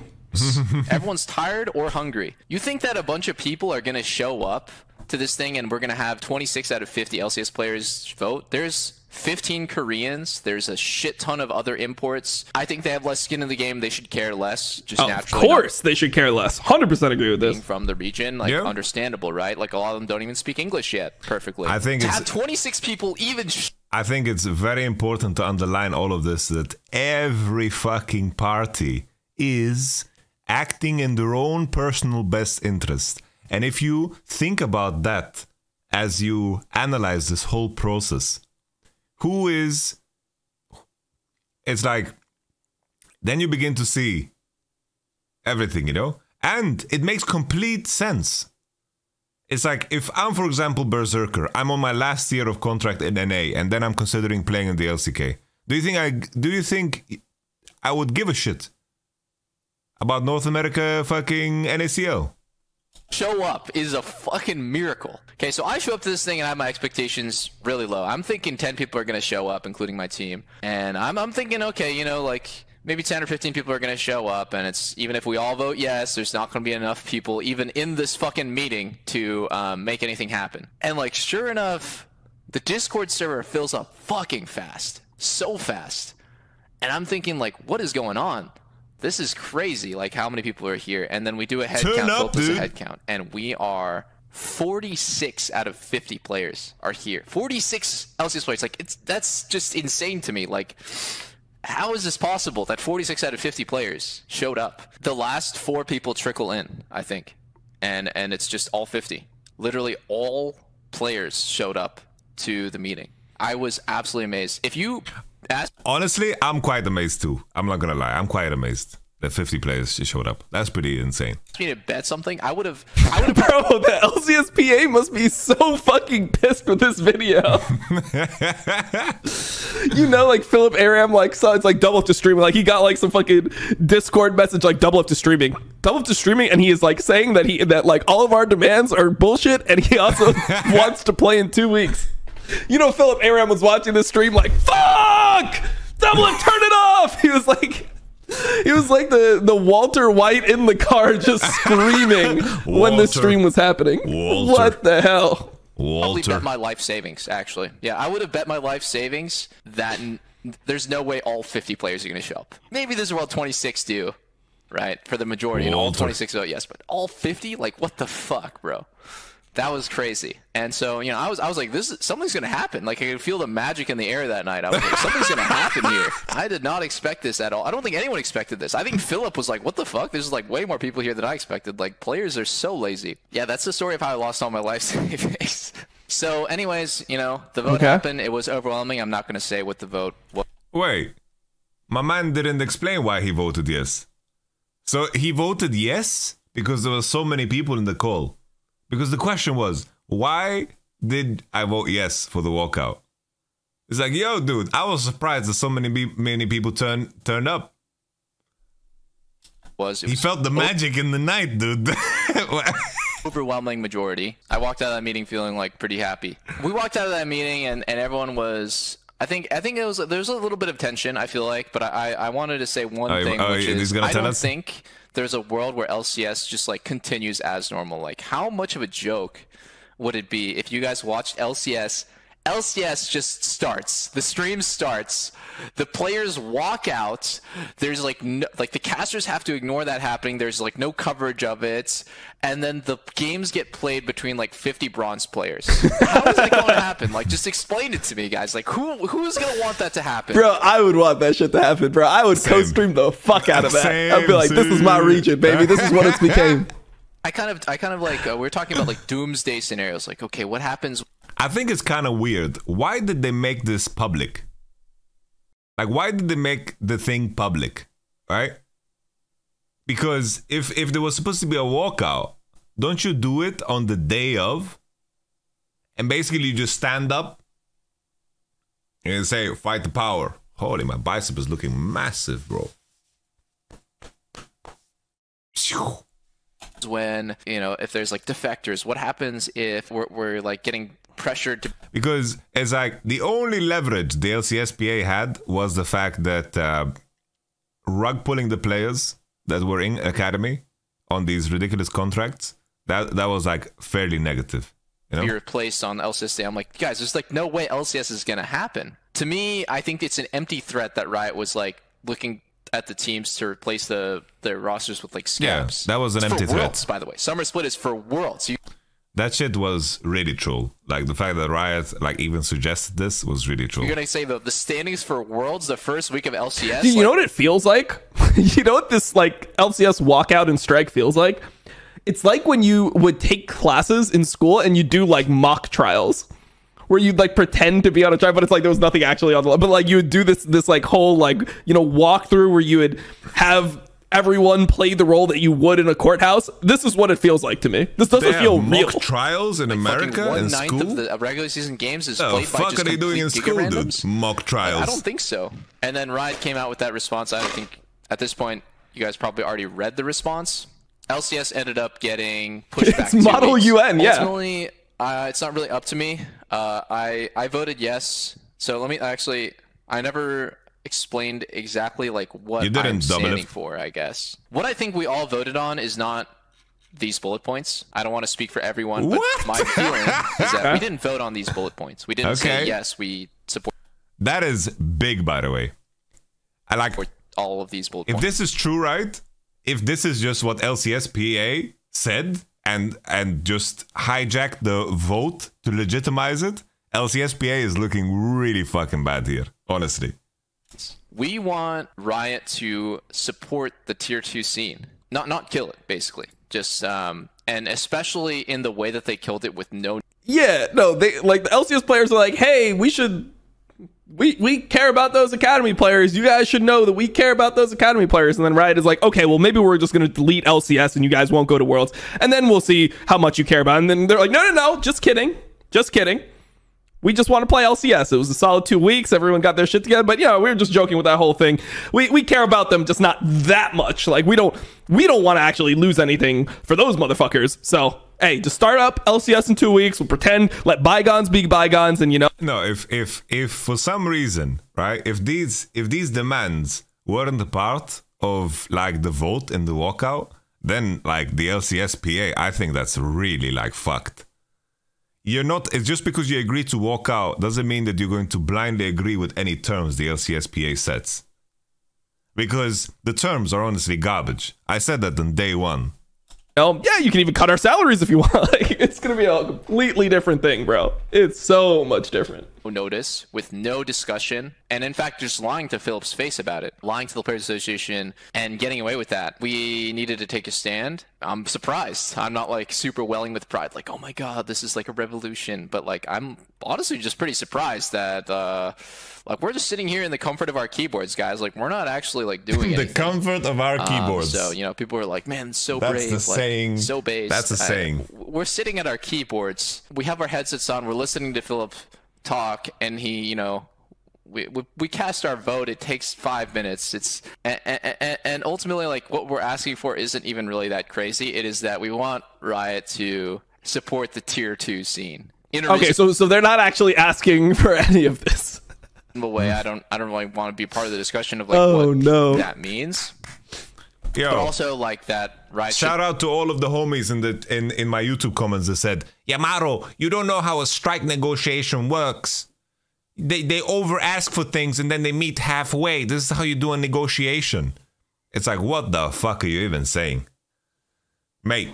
Everyone's tired or hungry. You think that a bunch of people are going to show up to this thing, and we're going to have 26 out of 50 LCS players vote? There's 15 Koreans. There's a shit ton of other imports. I think they have less skin in the game. They should care less. Just naturally. Of course, they should care less. 100% agree with this. Being from the region, like, yeah, understandable, right? Like, a lot of them don't even speak English yet. Perfectly. I think to have 26 people even. I think it's very important to underline all of this, that every fucking party is acting in their own personal best interest, and if you think about that as you analyze this whole process. Who is it's like, then you begin to see everything, you know? And it makes complete sense. It's like, if I'm, for example, Berserker, I'm on my last year of contract in NA, and then I'm considering playing in the LCK. Do you think I would give a shit about North America fucking NACL? Show up is a fucking miracle. Okay, so I show up to this thing and I have my expectations really low. I'm thinking 10 people are going to show up, including my team. And I'm thinking, okay, you know, like, maybe 10 or 15 people are going to show up, and it's, even if we all vote yes, there's not going to be enough people even in this fucking meeting to make anything happen. And like, sure enough, the Discord server fills up fucking fast, so fast. And I'm thinking, like, what is going on? This is crazy, like, how many people are here. And then we do a head count, built as a head count, and we are 46 out of 50 players are here. 46 LCS players, like, that's just insane to me, like. How is this possible that 46 out of 50 players showed up? The last 4 people trickle in, I think. And it's just all 50. Literally all players showed up to the meeting. I was absolutely amazed. If you ask... Honestly, I'm quite amazed too. I'm not going to lie. I'm quite amazed that 50 players showed up. That's pretty insane. You need to bet something? I would have... Bro, the LCSPA must be so fucking pissed with this video. You know, like, Philip Aram, like, saw it's like Doublelift to streaming. Like, he got like some fucking Discord message, like, Doublelift to streaming. Doublelift to streaming, and he is like saying that like all of our demands are bullshit, and he also wants to play in 2 weeks. You know, Philip Aram was watching this stream like, fuck! Doublelift, turn it off! He was like the Walter White in the car just screaming when the stream was happening. Walter. What the hell? Walter. I probably bet my life savings, actually. Yeah, I would have bet my life savings that there's no way all 50 players are going to show up. Maybe there's about 26 do, right? For the majority, and all 26 vote yes, but all 50? Like, what the fuck, bro? That was crazy. And so, you know, I was like, this is, something's going to happen. Like, I could feel the magic in the air that night. I was like, something's going to happen here. I did not expect this at all. I don't think anyone expected this. I think Philip was like, what the fuck? There's like way more people here than I expected. Like, players are so lazy. Yeah, that's the story of how I lost all my life savings. So anyways, you know, the vote happened. It was overwhelming. I'm not going to say what the vote was. Wait, my man didn't explain why he voted yes. So he voted yes because there were so many people in the call. Because the question was, why did I vote yes for the walkout? It's like, yo, dude, I was surprised that so many people turned up. He felt the magic in the night, dude. Overwhelming majority. I walked out of that meeting feeling like pretty happy. We walked out of that meeting and everyone was... I think it was, there was a little bit of tension, I feel like, but I wanted to say one thing, which is I don't think there's a world where LCS just like continues as normal. Like, how much of a joke would it be if you guys watched LCS? LCS just starts. The stream starts. The players walk out. There's like no, like the casters have to ignore that happening. There's like no coverage of it, and then the games get played between like 50 bronze players. How is that going to happen? Like, just explain it to me, guys. Like, who's going to want that to happen? Bro, I would want that shit to happen, bro. I would co-stream the fuck out of that. I'd be like, this is my region, baby. This is what it's became. I kind of like we were talking about like doomsday scenarios. Like, okay, what happens? I think it's kind of weird. Why did they make this public? Like, why did they make the thing public, right? Because if there was supposed to be a walkout, don't you do it on the day of? And basically you just stand up and say, fight the power. Holy, my bicep is looking massive, bro. When, you know, if there's like defectors, what happens if we're like getting... pressured to, because it's like the only leverage the LCSPA had was the fact that rug pulling the players that were in academy on these ridiculous contracts, that was like fairly negative, you know? Be replaced on LCS. I'm like, guys, there's like no way LCS is gonna happen. To me, I think it's an empty threat that Riot was like looking at the teams to replace their rosters with like scabs. Yeah, that was an empty threat. Worlds, by the way, summer split is for Worlds. That shit was really troll. Like, the fact that Riot, like, even suggested this was really troll. You're gonna say the standings for Worlds the first week of LCS? Dude, you know what it feels like? You know what this, like, LCS walkout and strike feels like? It's like when you would take classes in school and you do, like, mock trials. where you'd like pretend to be on a tribe, but it's like there was nothing actually on the, but like you would do this like whole like, you know, walkthrough where you would have everyone play the role that you would in a courthouse. This is what it feels like to me. This doesn't feel real. Mock trials in America in school? Of the regular season games is played by just complete giga randoms. What the fuck are they doing in school, dude? Mock trials. I don't think so. And then Riot came out with that response. I don't think at this point you guys probably already read the response. LCS ended up getting pushed back. It's Model UN, yeah. Ultimately, it's not really up to me. I voted yes. So let me actually. I never explained exactly like what I'm standing for, I guess. What I think we all voted on is not these bullet points. I don't want to speak for everyone, but my feeling is that we didn't vote on these bullet points. We didn't say yes, we support. That is big, by the way. I like all of these bullet points. If this is true, right? If this is just what LCSPA said and just hijacked the vote to legitimize it, LCSPA is looking really fucking bad here, honestly. We want Riot to support the tier 2 scene, not kill it, basically. Just and especially in the way that they killed it with no. Yeah, no, they like the LCS players are like, hey, we should, we care about those academy players. You guys should know that we care about those academy players. And then Riot is like, okay, well maybe we're just gonna delete LCS and you guys won't go to Worlds, and then we'll see how much you care about it. And then they're like, no, just kidding, we just want to play LCS. It was a solid 2 weeks. Everyone got their shit together. But yeah, we were just joking with that whole thing. We care about them, just not that much. Like we don't want to actually lose anything for those motherfuckers. So hey, just start up LCS in 2 weeks. We'll pretend, let bygones be bygones, and you know. No, if for some reason, right? If these demands weren't a part of like the vote and the walkout, then like the LCSPA, I think that's really like fucked. You're not, it's just because you agree to walk out doesn't mean that you're going to blindly agree with any terms the LCSPA sets. Because the terms are honestly garbage. I said that on day one. Yeah, you can even cut our salaries if you want. Like, it's going to be a completely different thing, bro. It's so much different. Notice with no discussion, and in fact, just lying to Philip's face about it, lying to the Players Association and getting away with that. We needed to take a stand. I'm surprised. I'm not like super welling with pride, like, oh my God, this is like a revolution. But like, I'm honestly just pretty surprised that like we're just sitting here in the comfort of our keyboards, guys. Like we're not actually like doing the anything. Comfort of our keyboards. So, you know, people are like, man, so that's brave. That's the like, saying. So base. That's the saying. We're sitting at our keyboards. We have our headsets on. We're listening to Philip talk, and he, you know, we cast our vote. It takes 5 minutes. It's and ultimately like what we're asking for isn't even really that crazy. It is that we want Riot to support the tier 2 scene. Okay, so they're not actually asking for any of this. In a way, I don't really want to be part of the discussion of like what that means. Yo, but also like that, right? Shout out to all of the homies in my YouTube comments that said, Yamato, you don't know how a strike negotiation works. They over ask for things and then they meet halfway. This is how you do a negotiation. It's like, what the fuck are you even saying, mate?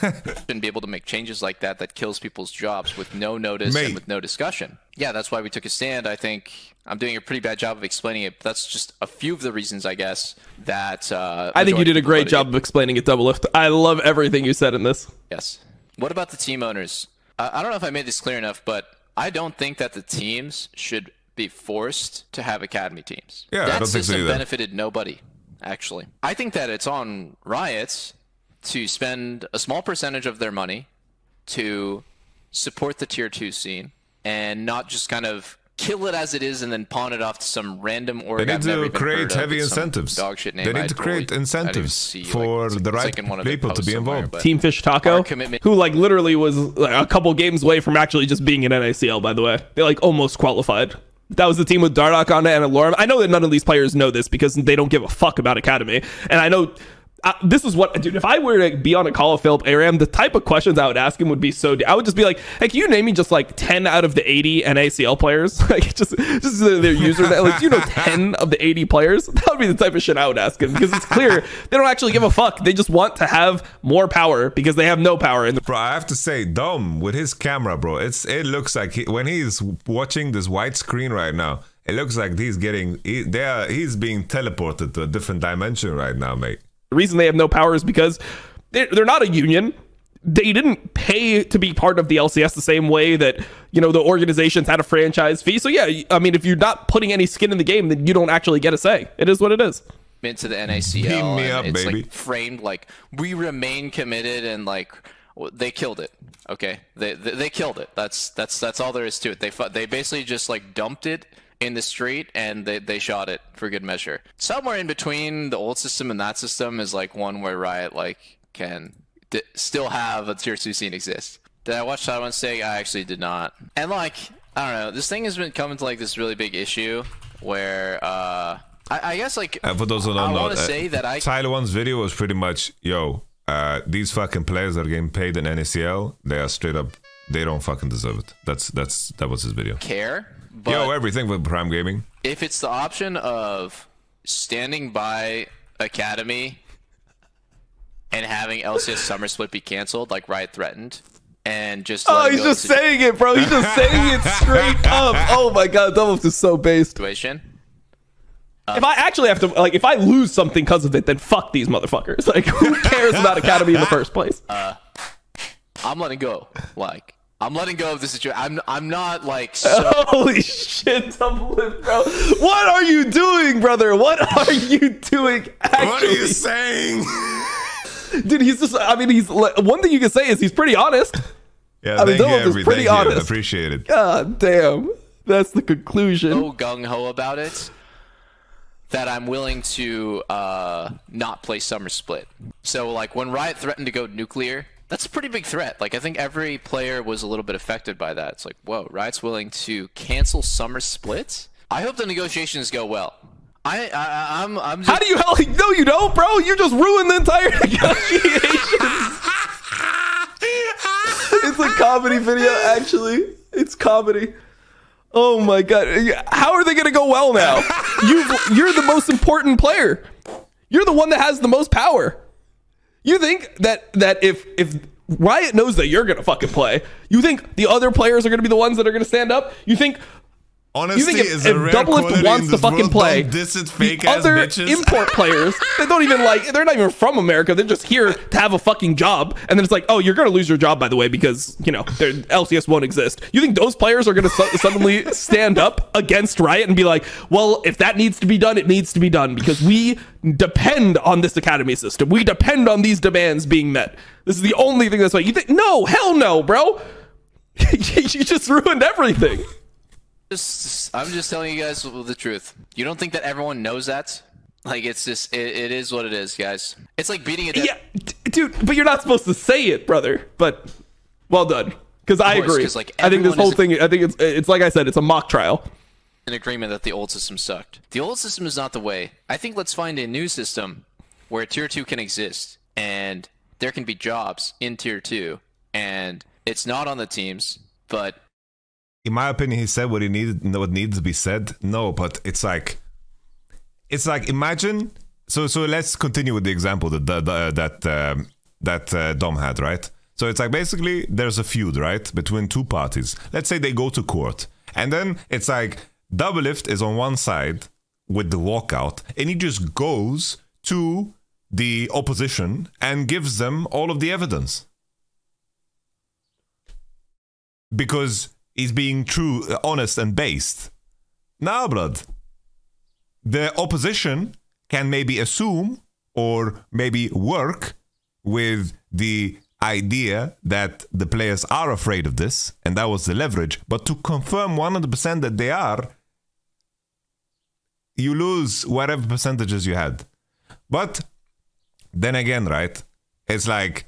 Shouldn't be able to make changes like that kills people's jobs with no notice, mate, and with no discussion. Yeah, that's why we took a stand. I think I'm doing a pretty bad job of explaining it, but that's just a few of the reasons, I guess, that I think you did a great job of explaining it, Doublelift. I love everything you said in this. Yes. What about the team owners? I don't know if I made this clear enough, but I don't think that the teams should be forced to have academy teams. Yeah, that system benefited nobody, actually. I think that it's on Riot to spend a small percentage of their money to support the tier 2 scene and not just kind of kill it as it is and then pawn it off to some random org. They need to create heavy incentives. Dog shit name. They need to create incentives for the right people to be involved. Team Fish Taco, who like literally was like a couple games away from actually just being in NACL, by the way. They like almost qualified. That was the team with Dardock on it and Alorm. I know that none of these players know this because they don't give a fuck about academy. And I know this is what, dude, if I were to be on a call with Philip Aram, the type of questions I would ask him would be so, I would just be like, hey, can you name me just like 10 out of the 80 NACL players? Like just their user, like, you know, 10 of the 80 players? That would be the type of shit I would ask him, because it's clear they don't actually give a fuck. They just want to have more power because they have no power. In the bro, I have to say, Dom, with his camera, bro, it looks like when he's watching this white screen right now, it looks like he's being teleported to a different dimension right now, mate. The reason they have no power is because they're not a union. they didn't pay to be part of the LCS the same way that, you know, the organizations had a franchise fee. So yeah, I mean, if you're not putting any skin in the game, then you don't actually get a say. It is what it is. Into the NACL, it's baby. Like framed like we remain committed, and like they killed it. Okay, they killed it. That's all there is to it. They basically just like dumped it in the street, and they shot it for good measure. Somewhere in between the old system and that system is like one where Riot like can still have a tier 2 scene exist. Did I watch that one say? I actually did not. And like, I don't know, this thing has been coming to like this really big issue where I guess like for those who don't know, say that Tyler1's video was pretty much, yo, these fucking players that are getting paid in NACL, they are straight up, they don't fucking deserve it. That was his video. Care, but yo, everything with Prime Gaming. If it's the option of standing by Academy and having LCS Summer Split be canceled, like Riot threatened. And just he's just saying it, bro. He's just saying it straight up. Oh my god, Doublelift is so based. Situation. If I actually have to, like, if I lose something because of it, then fuck these motherfuckers. Like, who cares about Academy in the first place? I'm letting go. Like, I'm letting go of the situation. I'm not, like, so... Holy shit, Doublelift, bro. What are you doing, brother? What are you doing, actually? What are you saying? Dude, he's just, I mean, he's, like, one thing you can say is he's pretty honest. Yeah, I mean, Doublelift is pretty honest. Appreciate it. God damn. That's the conclusion. So gung-ho about it that I'm willing to not play Summer Split. So like when Riot threatened to go nuclear, that's a pretty big threat. Like I think every player was a little bit affected by that. It's like, whoa, Riot's willing to cancel Summer Split? I hope the negotiations go well. I'm just... How do you help? No, you don't, bro. You just ruined the entire negotiations. It's a comedy video, actually. It's comedy. Oh my god, how are they gonna go well now? You're the most important player. You're the one that has the most power. You think that if Riot knows that you're gonna fucking play, you think the other players are gonna be the ones that are gonna stand up? You think honestly, if Doublelift wants to fucking play, this is fake ass other bitches. Import players, they don't even like, they're not even from America, they're just here to have a fucking job, and then it's like, oh, you're gonna lose your job, by the way, because, you know, their LCS won't exist. You think those players are gonna suddenly stand up against Riot and be like, well, if that needs to be done, it needs to be done, because we depend on this academy system, we depend on these demands being met. This is the only thing that's like, you think, no, hell no, bro. You just ruined everything. I'm just telling you guys the truth. You don't think that everyone knows that? Like, it's just, it is what it is, guys. It's like beating a dead... Yeah, dude, but you're not supposed to say it, brother. But, well done. Because I agree. Like, I think this whole thing, I think it's like I said, it's a mock trial. An agreement that the old system sucked. The old system is not the way. I think let's find a new system where Tier 2 can exist, and there can be jobs in Tier 2, and it's not on the teams, but... In my opinion, he said what he needed, what needs to be said. No, but it's like imagine. So let's continue with the example that Dom had, right? So it's like basically there's a feud, right, between two parties. Let's say they go to court, and then it's like Doublelift is on one side with the walkout, and he just goes to the opposition and gives them all of the evidence because he's being true, honest, and based. Now, blood, the opposition can maybe assume or maybe work with the idea that the players are afraid of this, and that was the leverage. But to confirm 100% that they are, you lose whatever percentages you had. But then again, right? It's like,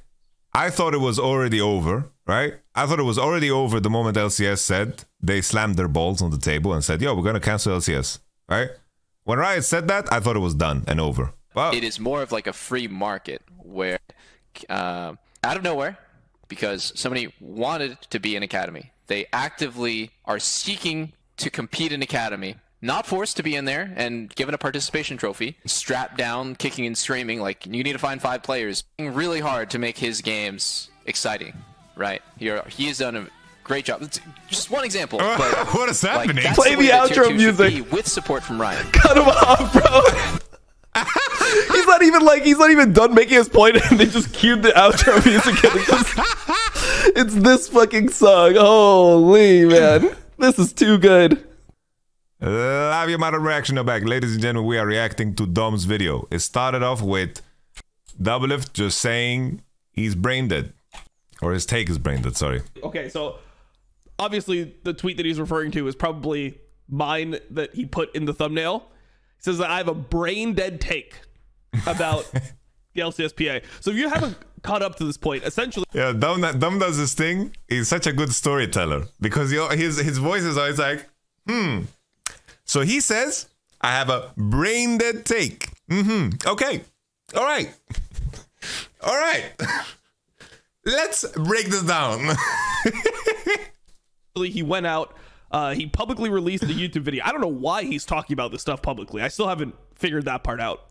I thought it was already over, right? I thought it was already over the moment LCS said, they slammed their balls on the table and said, yo, we're going to cancel LCS, right? When Riot said that, I thought it was done and over. But it is more of like a free market where, out of nowhere, because somebody wanted to be an academy. They actively are seeking to compete in academy, not forced to be in there and given a participation trophy, strapped down, kicking and screaming, like you need to find 5 players, really hard to make his games exciting, right? He has done a great job. It's just one example. But what is happening? Like, play the outro music with support from Riot. Cut him off, bro. He's not even even like, he's not even done making his point, and they just cued the outro music. And it's this fucking song. Holy man, this is too good. Love Yamato reaction now back, ladies and gentlemen. We are reacting to Dom's video. It started off with Doublelift just saying he's brain dead, or his take is brain dead. Sorry. Okay, so obviously the tweet that he's referring to is probably mine that he put in the thumbnail. He says that I have a brain dead take about the LCSPA. So if you haven't caught up to this point, essentially... Yeah, Dom does this thing. He's such a good storyteller because his voice is always like, hmm. So he says, I have a brain dead take. Mm-hmm. Okay. All right. All right. Let's break this down. He went out. He publicly released a YouTube video. I don't know why he's talking about this stuff publicly. I still haven't figured that part out.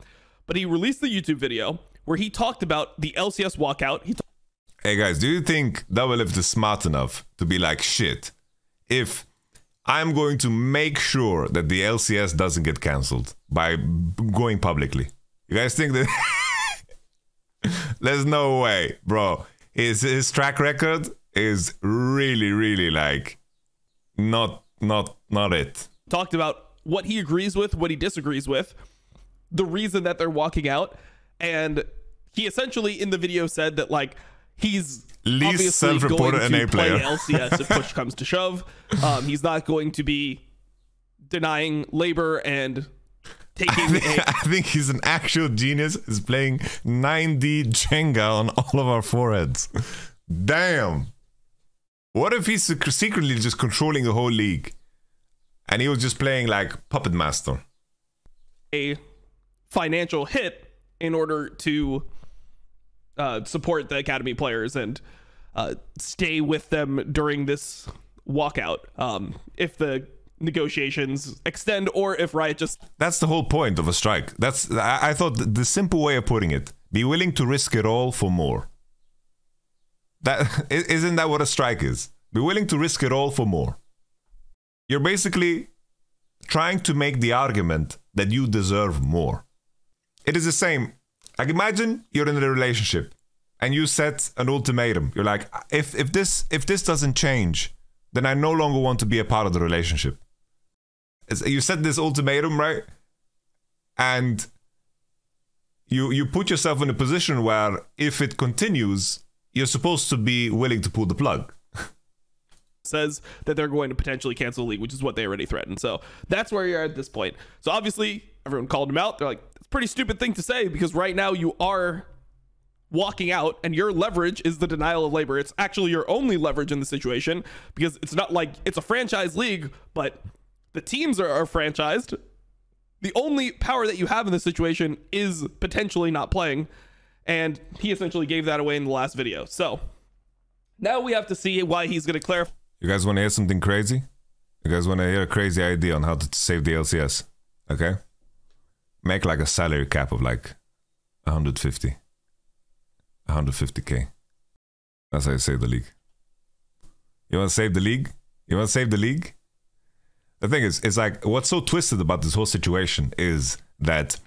But he released the YouTube video where he talked about the LCS walkout. Hey guys, do you think Doublelift is smart enough to be like, shit, if I'm going to make sure that the LCS doesn't get canceled by going publicly? You guys think that? There's no way, bro. His track record is really, really like... not it. Talked about what he agrees with, what he disagrees with, the reason that they're walking out, and he essentially in the video said that like he's least self-reported an A player play LCS if push comes to shove. He's not going to be denying labor and taking. I think he's an actual genius. Is playing 9D Jenga on all of our foreheads. Damn. What if he's secretly just controlling the whole league and he was just playing like Puppet Master? A financial hit in order to support the academy players and stay with them during this walkout. If the negotiations extend or if Riot just... That's the whole point of a strike. That's I thought the simple way of putting it. Be willing to risk it all for more. That isn't that what a strike is? Be willing to risk it all for more. You're basically trying to make the argument that you deserve more. It is the same. Like imagine you're in a relationship and you set an ultimatum. You're like, if this doesn't change, then I no longer want to be a part of the relationship. You set this ultimatum, right? And you put yourself in a position where if it continues, you're supposed to be willing to pull the plug. Says that they're going to potentially cancel the league, which is what they already threatened. So that's where you're at this point. So obviously everyone called him out. They're like, it's a pretty stupid thing to say because right now you are walking out and your leverage is the denial of labor. It's actually your only leverage in the situation because it's not like it's a franchise league, but the teams are franchised. The only power that you have in this situation is potentially not playing. And he essentially gave that away in the last video. So now we have to see why he's going to clarify. You guys want to hear something crazy? You guys want to hear a crazy idea on how to save the LCS? Okay. Make like a salary cap of like 150. 150K. That's how you save the league. You want to save the league? You want to save the league? The thing is, it's like what's so twisted about this whole situation is that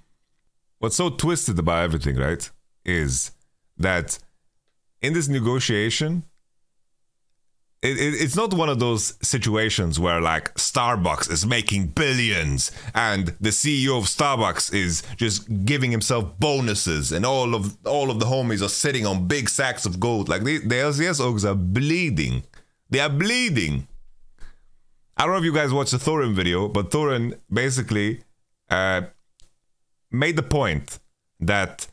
what's so twisted about everything, right? Is that in this negotiation, it's not one of those situations where like Starbucks is making billions and the CEO of Starbucks is just giving himself bonuses and all of the homies are sitting on big sacks of gold. Like the LCS orgs are bleeding. They are bleeding. I don't know if you guys watched the Thorin video, but Thorin basically made the point that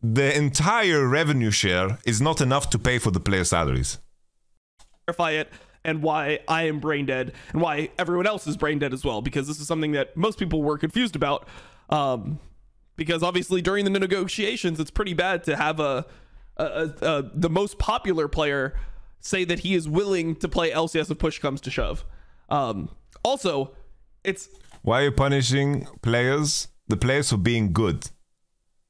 the entire revenue share is not enough to pay for the player salaries. Clarify it and why I am brain dead and why everyone else is brain dead as well, because this is something that most people were confused about. Because obviously during the negotiations, it's pretty bad to have the most popular player say that he is willing to play LCS if push comes to shove. Also, it's... Why are you punishing players? The players for being good.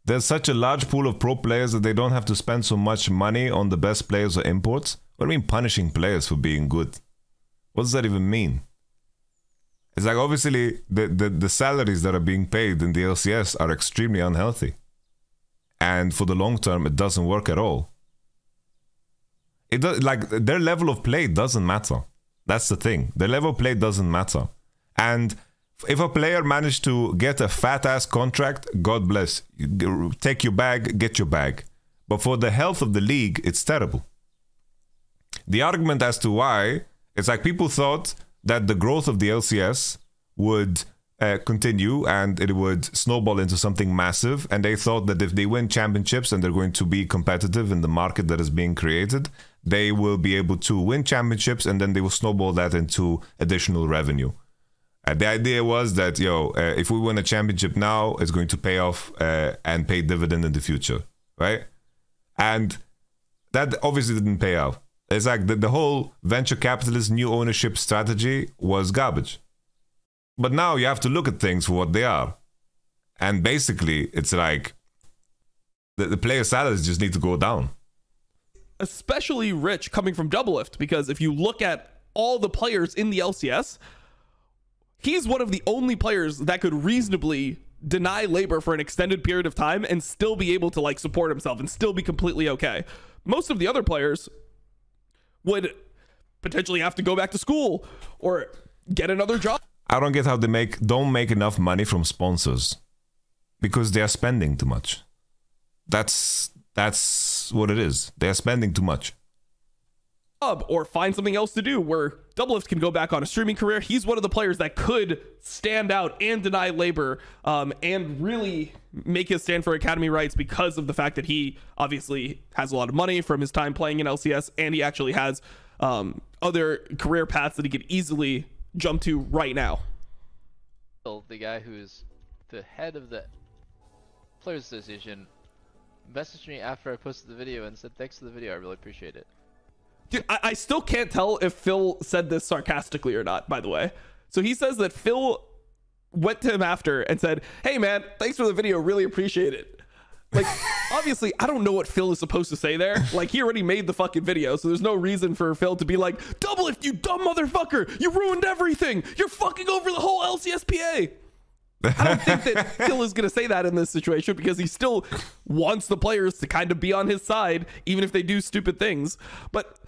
There's such a large pool of pro players that they don't have to spend so much money on the best players or imports. What do you mean punishing players for being good? What does that even mean? It's like obviously the salaries that are being paid in the LCS are extremely unhealthy. And for the long term, it doesn't work at all. It does, like, their level of play doesn't matter. That's the thing. Their level of play doesn't matter. And if a player managed to get a fat-ass contract, God bless. Take your bag, get your bag. But for the health of the league, it's terrible. The argument as to why, it's like people thought that the growth of the LCS would continue and it would snowball into something massive, and they thought that if they win championships and they're going to be competitive in the market that is being created, they will be able to win championships and then they will snowball that into additional revenue. The idea was that, yo, if we win a championship now, it's going to pay off and pay dividend in the future, right? And that obviously didn't pay off. It's like the whole venture capitalist new ownership strategy was garbage. But now you have to look at things for what they are. And basically, it's like the player salaries just need to go down. Especially rich coming from Doublelift, because if you look at all the players in the LCS, he's one of the only players that could reasonably deny labor for an extended period of time and still be able to, like, support himself and still be completely okay. Most of the other players would potentially have to go back to school or get another job. I don't get how they don't make enough money from sponsors, because they are spending too much. That's what it is. They are spending too much. Or find something else to do, where Doublelift can go back on a streaming career. He's one of the players that could stand out and deny labor and really make his stand for academy rights, because of the fact that he obviously has a lot of money from his time playing in LCS, and he actually has other career paths that he could easily jump to right now. The guy who's the head of the Players Association messaged me after I posted the video and said, "Thanks for the video, I really appreciate it." Dude, I still can't tell if Phil said this sarcastically or not, by the way. So he says that Phil went to him after and said, "Hey man, thanks for the video, really appreciate it." Like, obviously, I don't know what Phil is supposed to say there. Like, he already made the fucking video, so there's no reason for Phil to be like, "Doublelift, you dumb motherfucker! You ruined everything! You're fucking over the whole LCSPA!" I don't think that Phil is going to say that in this situation, because he still wants the players to kind of be on his side, even if they do stupid things. But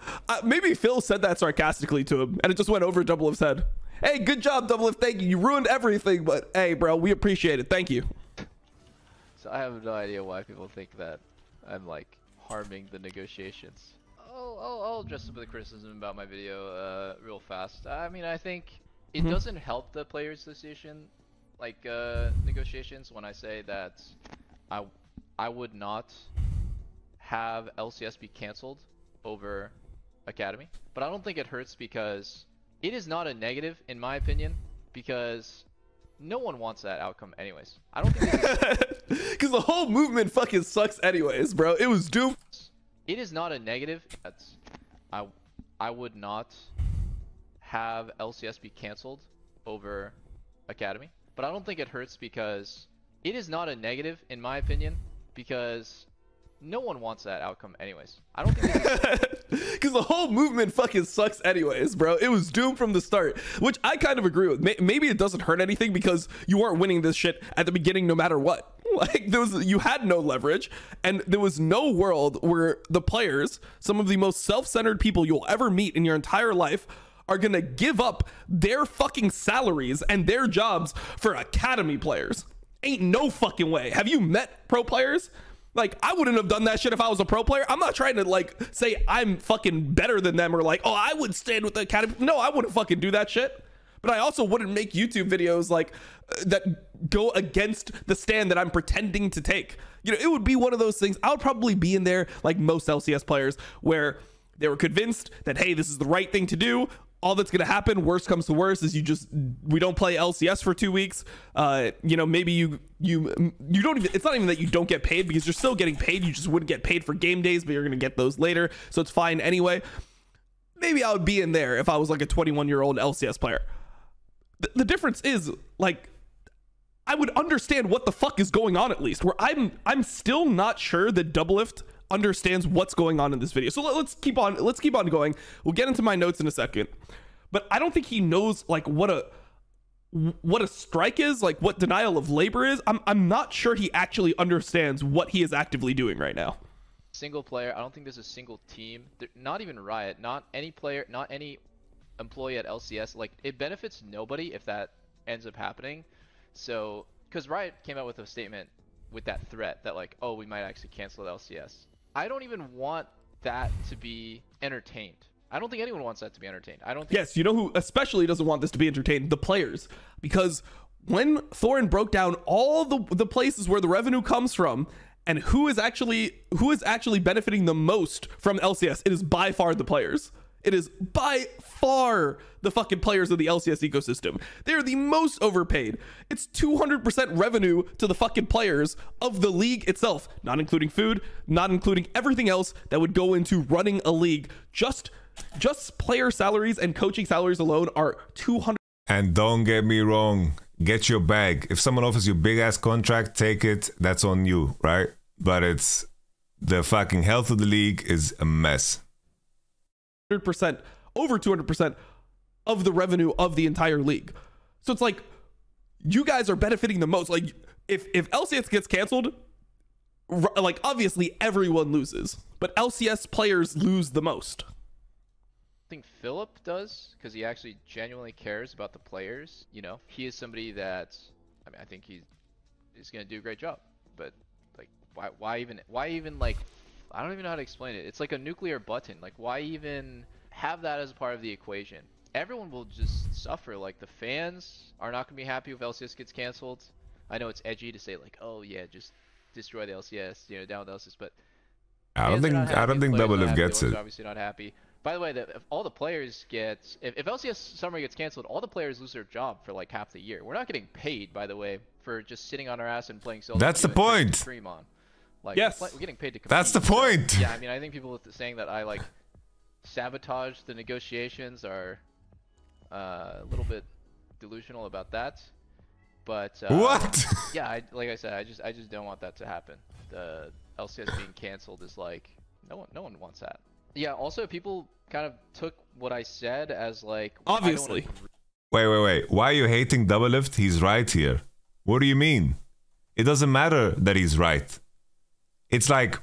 maybe Phil said that sarcastically to him, and it just went over Doublelift's head. "Hey, good job, Doublelift. Thank you. You ruined everything, but hey, bro, we appreciate it. Thank you." So I have no idea why people think that I'm, like, harming the negotiations. I'll address some of the criticism about my video real fast. I mean, I think it doesn't help the Players Association, like, negotiations when I say that I would not have LCS be canceled over academy. But I don't think it hurts, because it is not a negative, in my opinion, because no one wants that outcome anyways. I don't think because the whole movement fucking sucks anyways, bro. It was doomed. It is not a negative. That's I would not have LCS be canceled over academy. But I don't think it hurts, because it is not a negative, in my opinion, because no one wants that outcome anyways. I don't think because the whole movement fucking sucks anyways, bro. It was doomed from the start, which I kind of agree with. Maybe it doesn't hurt anything, because you weren't winning this shit at the beginning no matter what. Like, you had no leverage, and there was no world where the players, some of the most self-centered people you'll ever meet in your entire life, are gonna give up their fucking salaries and their jobs for academy players. Ain't no fucking way. Have you met pro players? Like, I wouldn't have done that shit if I was a pro player. I'm not trying to, like, say I'm fucking better than them, or like, oh, I would stand with the academy. No, I wouldn't fucking do that shit. But I also wouldn't make YouTube videos like that go against the stand that I'm pretending to take. You know, it would be one of those things. I would probably be in there like most LCS players, where they were convinced that, hey, this is the right thing to do. All that's going to happen, worst comes to worst, is we don't play LCS for 2 weeks. You know, maybe you don't even, it's not even that you don't get paid, because you're still getting paid. You just wouldn't get paid for game days, but you're going to get those later. So it's fine anyway. Maybe I would be in there if I was like a 21-year-old LCS player. The difference is, like, I would understand what the fuck is going on, at least, where I'm still not sure that Doublelift understands what's going on in this video. So let's keep on going. We'll get into my notes in a second, but I don't think he knows, like, what a strike is, like what denial of labor is. I'm not sure he actually understands what he is actively doing right now. Single player, I don't think there's a single team, not even Riot, not any player, not any employee at LCS. Like, it benefits nobody if that ends up happening. So, because Riot came out with a statement with that threat that like, oh, we might actually cancel LCS. I don't even want that to be entertained. I don't think anyone wants that to be entertained. I don't think. Yes, you know who especially doesn't want this to be entertained? The players. Because when Thorin broke down all the places where the revenue comes from and who is actually benefiting the most from LCS, it is by far the players. It is by far the fucking players of the LCS ecosystem. They're the most overpaid. It's 200% revenue to the fucking players of the league itself, not including food, not including everything else that would go into running a league. Just player salaries and coaching salaries alone are 200. And don't get me wrong, get your bag. If someone offers you a big ass contract, take it. That's on you, right? But it's the fucking health of the league is a mess. 100%, over 200% of the revenue of the entire league. So it's like, you guys are benefiting the most. Like, if LCS gets canceled, like, obviously everyone loses, but LCS players lose the most. I think Philip does, because he actually genuinely cares about the players. You know, he is somebody that, I mean, I think he's gonna do a great job, but like, why even like, I don't even know how to explain it. It's like a nuclear button. Like, why even have that as a part of the equation? Everyone will just suffer. Like, the fans are not going to be happy if LCS gets canceled. I know it's edgy to say, like, oh, yeah, just destroy the LCS, you know, down with LCS, but... I don't think Doublelift gets it. Obviously not happy. By the way, if all the players get... If LCS summer gets canceled, all the players lose their job for, like, half the year. We're not getting paid, by the way, for just sitting on our ass and playing... That's the point! Stream on. Like, yes, we're getting paid to compete. That's the point. So, yeah, I mean, I think people saying that I like sabotage the negotiations are a little bit delusional about that. But what? Yeah, like I said, I just don't want that to happen. The LCS being canceled is like no one wants that. Yeah. Also, people kind of took what I said as like obviously. Wait. Why are you hating Doublelift? He's right here. What do you mean? It doesn't matter that he's right. It's like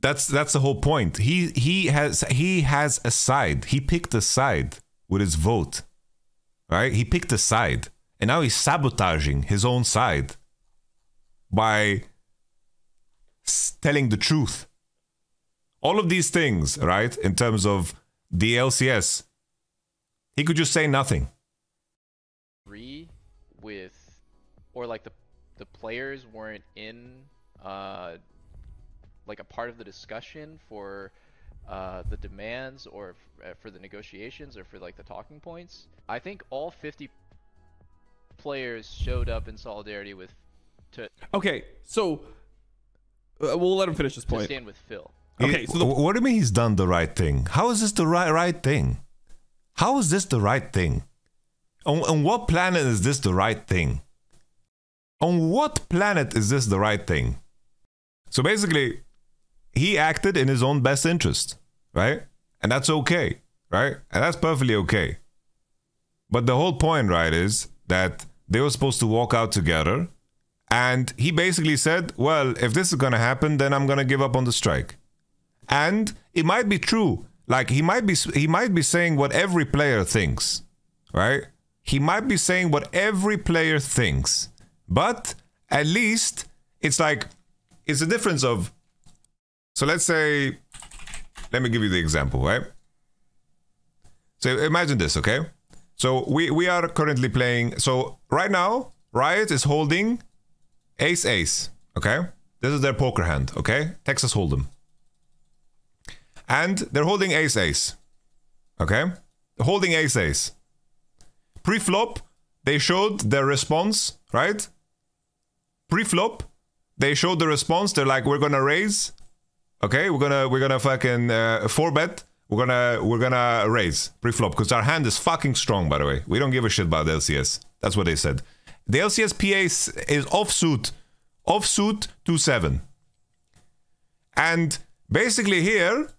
that's the whole point. He has a side. He picked a side with his vote, right? He picked a side, and now he's sabotaging his own side by telling the truth. All of these things, right? In terms of the LCS, he could just say nothing. Agree with, or like the players weren't in. Like a part of the discussion for the demands or for the negotiations or for like the talking points. I think all 50 players showed up in solidarity with okay, so we'll let him finish this point. To stand with Phil. Okay, so what do you mean he's done the right thing? How is this the right thing? How is this the right thing? On what planet is this the right thing? On what planet is this the right thing? So basically, he acted in his own best interest, right? And that's okay, right? And that's perfectly okay. But the whole point, right, is that they were supposed to walk out together. And he basically said, well, if this is going to happen, then I'm going to give up on the strike. And it might be true. Like, he might be saying what every player thinks, right? He might be saying what every player thinks. But at least it's like... It's a difference of, so let's say, let me give you the example, right? So imagine this, okay? So we are currently playing, so right now, Riot is holding ace-ace, okay? This is their poker hand, okay? Texas Hold'em. And they're holding ace-ace, okay? They're holding ace-ace. Pre-flop, they showed their response, right? Pre-flop, they showed the response. They're like, we're gonna raise, okay? We're gonna fucking four bet. We're gonna raise pre-flop because our hand is fucking strong. By the way, we don't give a shit about the LCS. That's what they said. The LCSPA is offsuit 2-7, and basically here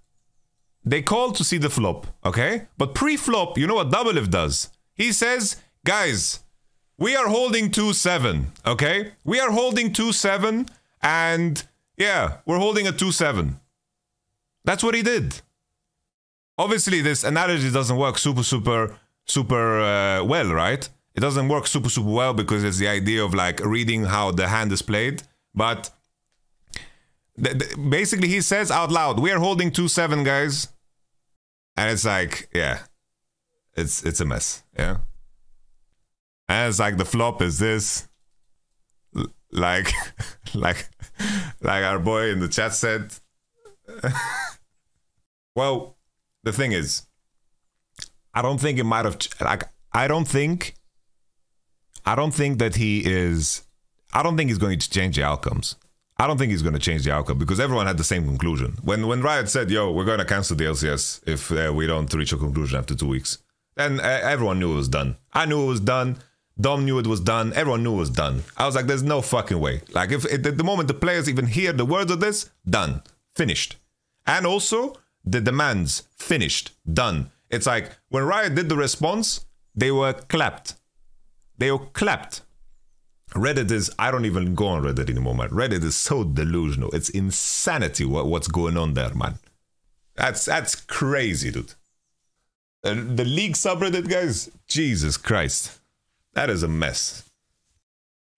they call to see the flop, okay? But pre-flop, you know what Doublelift does? He says guys, we are holding 2-7, okay? We are holding 2-7, and yeah, we're holding a 2-7. That's what he did. Obviously, this analogy doesn't work super well, right? It doesn't work super well because it's the idea of like reading how the hand is played, but basically he says out loud, we are holding 2-7, guys. And it's like, yeah, it's a mess, yeah. And it's like the flop is this, like, like our boy in the chat said. Well, the thing is, I don't think it might have, like, I don't think that he is, I don't think he's going to change the outcomes. I don't think he's going to change the outcome because everyone had the same conclusion. When Riot said, yo, we're going to cancel the LCS if we don't reach a conclusion after 2 weeks. And everyone knew it was done. I knew it was done. Dom knew it was done. Everyone knew it was done. I was like, there's no fucking way. Like, if the moment the players even hear the words of this, done. Finished. And also, the demands. Finished. Done. It's like, when Riot did the response, they were clapped. They were clapped. Reddit is, I don't even go on Reddit anymore, man. Reddit is so delusional. It's insanity what's going on there, man. That's crazy, dude. The League subreddit, guys, Jesus Christ. That is a mess.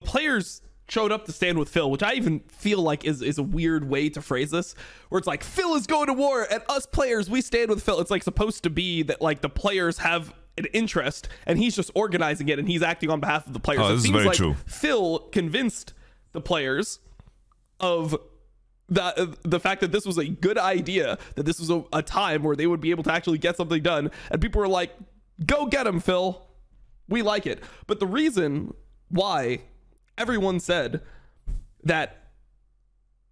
Players showed up to stand with Phil, which I even feel like is a weird way to phrase this, where it's like, Phil is going to war, and us players, we stand with Phil. It's like supposed to be that like the players have an interest and he's just organizing it and he's acting on behalf of the players. Oh, this is very true. Phil convinced the players of the fact that this was a good idea, that this was a time where they would be able to actually get something done, and people were like, go get him, Phil, we like it. But the reason why everyone said that,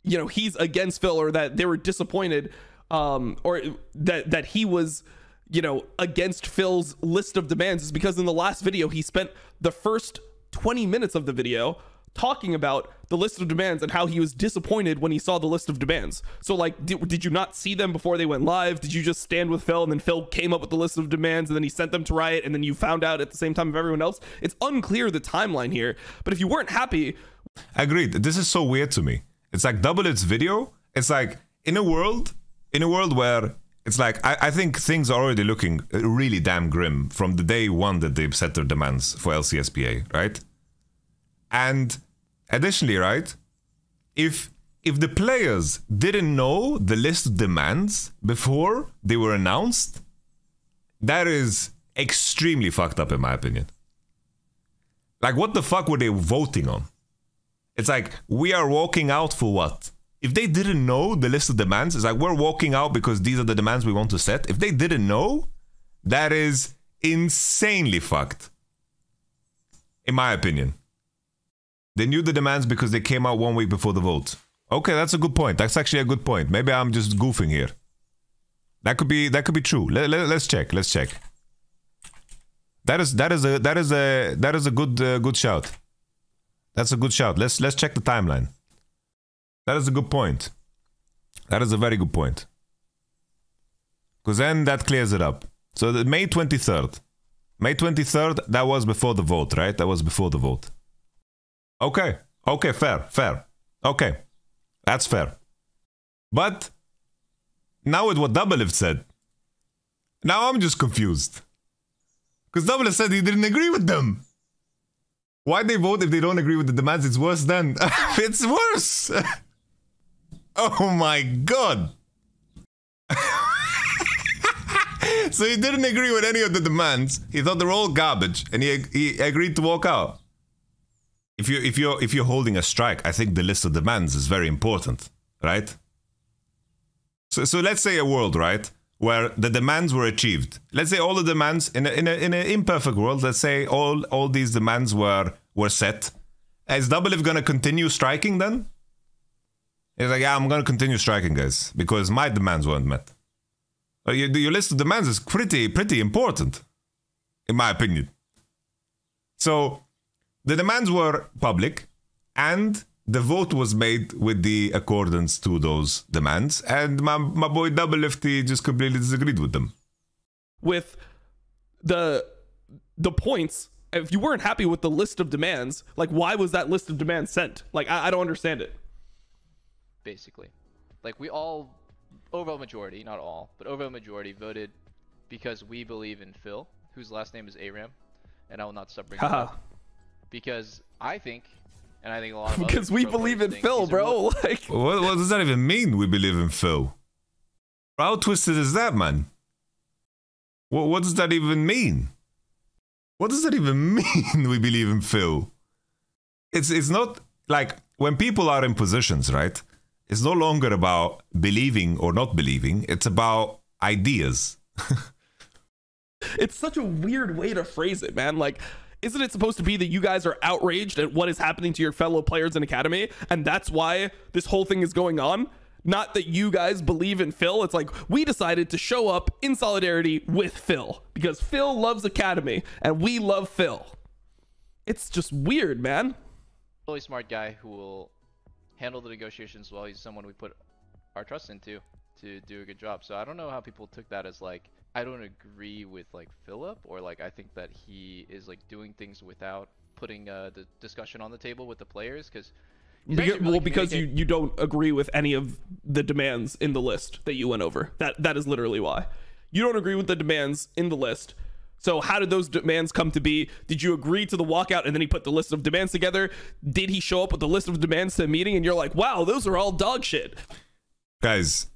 you know, he's against Phil, or that they were disappointed or that he was, you know, against Phil's list of demands, is because in the last video he spent the first 20 minutes of the video talking about the list of demands and how he was disappointed when he saw the list of demands. So like, did you not see them before they went live? Did you just stand with Phil and then Phil came up with the list of demands and then he sent them to Riot and then you found out at the same time of everyone else? It's unclear the timeline here, but if you weren't happy... Agreed. This is so weird to me. It's like Doublelift's video. It's like in a world where it's like, I think things are already looking really damn grim from the day one that they've set their demands for LCSPA, right? And additionally, right, if the players didn't know the list of demands before they were announced, that is extremely fucked up in my opinion. Like, what the fuck were they voting on? It's like, we are walking out for what? If they didn't know the list of demands, it's like, we're walking out because these are the demands we want to set. If they didn't know, that is insanely fucked, in my opinion. They knew the demands because they came out 1 week before the vote. Okay, that's a good point. That's actually a good point. Maybe I'm just goofing here. That could be true. Let's check. Let's check. That is a good shout. That's a good shout. Let's check the timeline. That is a good point. That is a very good point. Because then that clears it up. So the May 23rd. May 23rd, that was before the vote, right? That was before the vote. Okay. Okay, fair. Okay. That's fair. But now with what Doublelift said, now I'm just confused. Because Doublelift said he didn't agree with them. Why they vote if they don't agree with the demands? It's worse than... It's worse! Oh my god! So he didn't agree with any of the demands. He thought they were all garbage, and he agreed to walk out. If you're holding a strike, I think the list of demands is very important, right? So let's say a world, right, where the demands were achieved. Let's say all the demands in an imperfect world. Let's say all these demands were set. Is Doublelift gonna continue striking then? He's like, yeah, I'm gonna continue striking, guys, because my demands weren't met. Your list of demands is pretty important, in my opinion. So, the demands were public, and the vote was made with the accordance to those demands, and my boy Doublelift just completely disagreed with them. With the points if you weren't happy with the list of demands, like, why was that list of demands sent? Like, I don't understand it. Basically, like, we all, overall majority, not all, but overall majority voted because we believe in Phil, whose last name is Aram, and I will not stop bringing it up. Because I think, and I think a lot of because we believe in Phil, bro. Like, what does that even mean? We believe in Phil. How twisted is that, man? What does that even mean? What does that even mean? We believe in Phil. It's not like when people are in positions, right? It's no longer about believing or not believing. It's about ideas. It's such a weird way to phrase it, man. Like, isn't it supposed to be that you guys are outraged at what is happening to your fellow players in Academy, and that's why this whole thing is going on? Not that you guys believe in Phil. It's like, we decided to show up in solidarity with Phil because Phil loves Academy and we love Phil. It's just weird, man. Really smart guy who will handle the negotiations well. He's someone we put our trust into to do a good job. So I don't know how people took that as like, I don't agree with like Philip, or like, I think that he is like doing things without putting the discussion on the table with the players. Because because you don't agree with any of the demands in the list that you went over. That is literally why. You don't agree with the demands in the list. So how did those demands come to be? Did you agree to the walkout and then he put the list of demands together? Did he show up with the list of demands to a meeting and you're like, wow, those are all dog shit? Guys,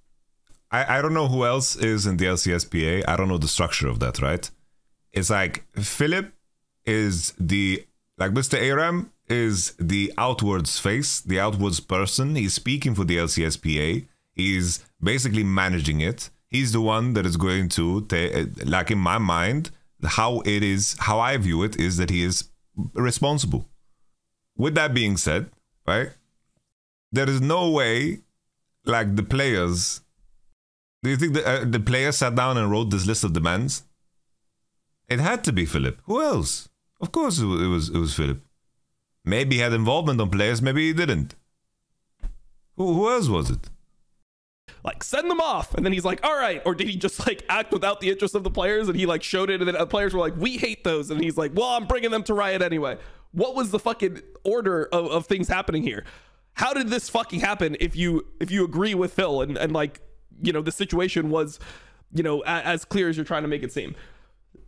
I don't know who else is in the LCSPA. I don't know the structure of that, right? It's like Philip is the, like, Mr. Aram is the outwards face, the outwards person. He's speaking for the LCSPA. He's basically managing it. He's the one that is going to, like, in my mind, how it is, how I view it is that he is responsible. With that being said, right, there is no way, like, the players, do you think the players sat down and wrote this list of demands? It had to be Philip. Who else? Of course it was Philip. Maybe he had involvement on players, maybe he didn't. Who else was it? Like, send them off, and then he's like, all right. Or did he just like act without the interest of the players, and he like showed it, and then the players were like, we hate those, and he's like, well, I'm bringing them to Riot anyway. What was the fucking order of things happening here? How did this fucking happen if you agree with Phil and like, you know, the situation was, you know, as clear as you're trying to make it seem?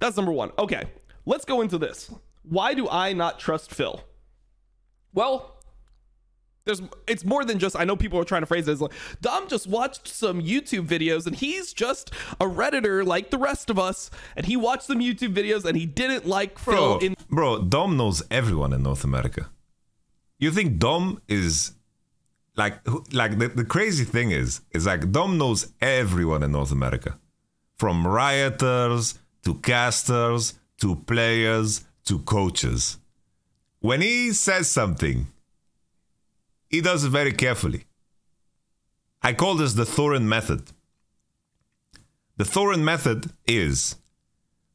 That's number one. Okay, let's go into this. Why do I not trust Phil? Well, it's more than just, I know people are trying to phrase it as like, Dom just watched some YouTube videos and he's just a Redditor like the rest of us, and he watched some YouTube videos and he didn't like Phil. Bro, Dom knows everyone in North America. You think Dom is like the crazy thing is like Dom knows everyone in North America, from rioters to casters to players to coaches. When he says something, he does it very carefully. I call this the Thorin method. The Thorin method is,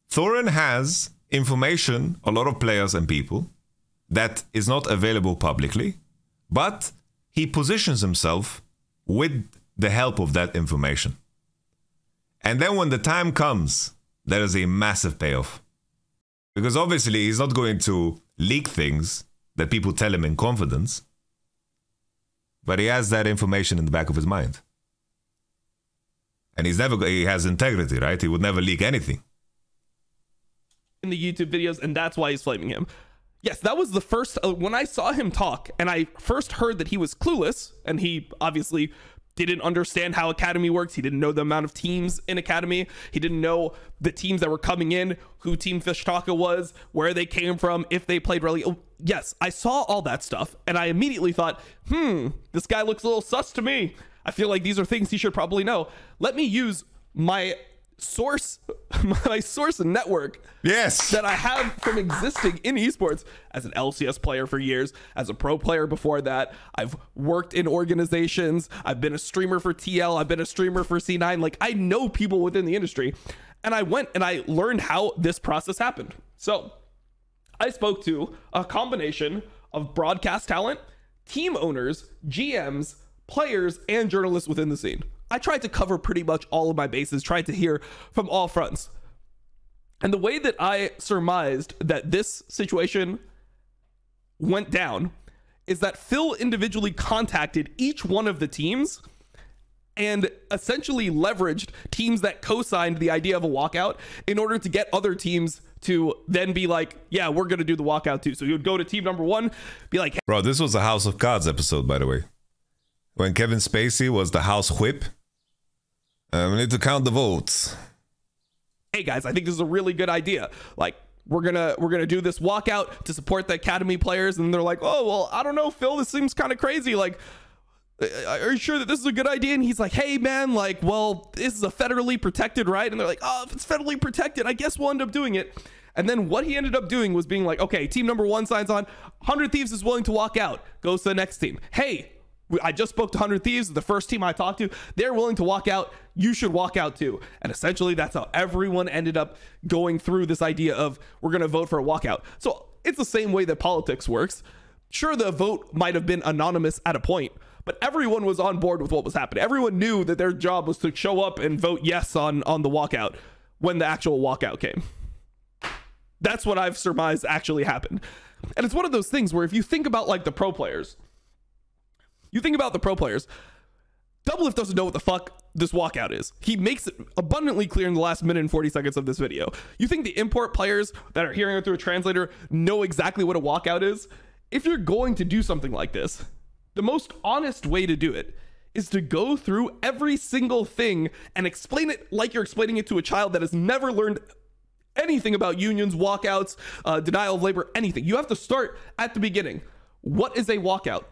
Thorin has information, a lot of players and people, that is not available publicly, but he positions himself with the help of that information. And then when the time comes, there is a massive payoff. Because obviously he's not going to leak things that people tell him in confidence, but he has that information in the back of his mind, and he has integrity, right? He would never leak anything in the YouTube videos, and that's why he's flaming him. Yes, that was the first when I saw him talk and I first heard that he was clueless, and he obviously didn't understand how Academy works. He didn't know the amount of teams in Academy. He didn't know the teams that were coming in, who Team Fish Taco was, where they came from, if they played really. Yes, I saw all that stuff, and I immediately thought, this guy looks a little sus to me. I feel like these are things he should probably know. Let me use my source, and network, yes, that I have from existing in esports as an LCS player for years, as a pro player before that. I've worked in organizations. I've been a streamer for TL. I've been a streamer for C9. Like, I know people within the industry, and I went and I learned how this process happened. So I spoke to a combination of broadcast talent, team owners, GMs, players, and journalists within the scene. I tried to cover pretty much all of my bases, tried to hear from all fronts. And the way that I surmised that this situation went down is that Phil individually contacted each one of the teams and essentially leveraged teams that co-signed the idea of a walkout in order to get other teams to then be like, yeah, we're going to do the walkout too. So he would go to team number one, be like, hey. Bro, this was a House of Cards episode, by the way. When Kevin Spacey was the house whip. We need to count the votes. Hey guys, I think this is a really good idea. Like, we're gonna do this walkout to support the academy players. And they're like, oh, well, I don't know, Phil, this seems kind of crazy. Like, are you sure that this is a good idea? And he's like, hey man, like, well, this is a federally protected, right? And they're like, oh, if it's federally protected, I guess we'll end up doing it. And then what he ended up doing was being like, okay, team number one signs on, 100 Thieves is willing to walk out, goes to the next team. Hey, I just spoke to 100 Thieves, the first team I talked to, they're willing to walk out, you should walk out too. And essentially that's how everyone ended up going through this idea of, we're gonna vote for a walkout. So it's the same way that politics works. Sure, the vote might have been anonymous at a point, but everyone was on board with what was happening. Everyone knew that their job was to show up and vote yes on the walkout when the actual walkout came. That's what I've surmised actually happened. And it's one of those things where if you think about like the pro players, Doublelift doesn't know what the fuck this walkout is. He makes it abundantly clear in the last minute and 40 seconds of this video. You think the import players that are hearing it through a translator know exactly what a walkout is? If you're going to do something like this, the most honest way to do it is to go through every single thing and explain it like you're explaining it to a child that has never learned anything about unions, walkouts, denial of labor, anything. You have to start at the beginning. What is a walkout?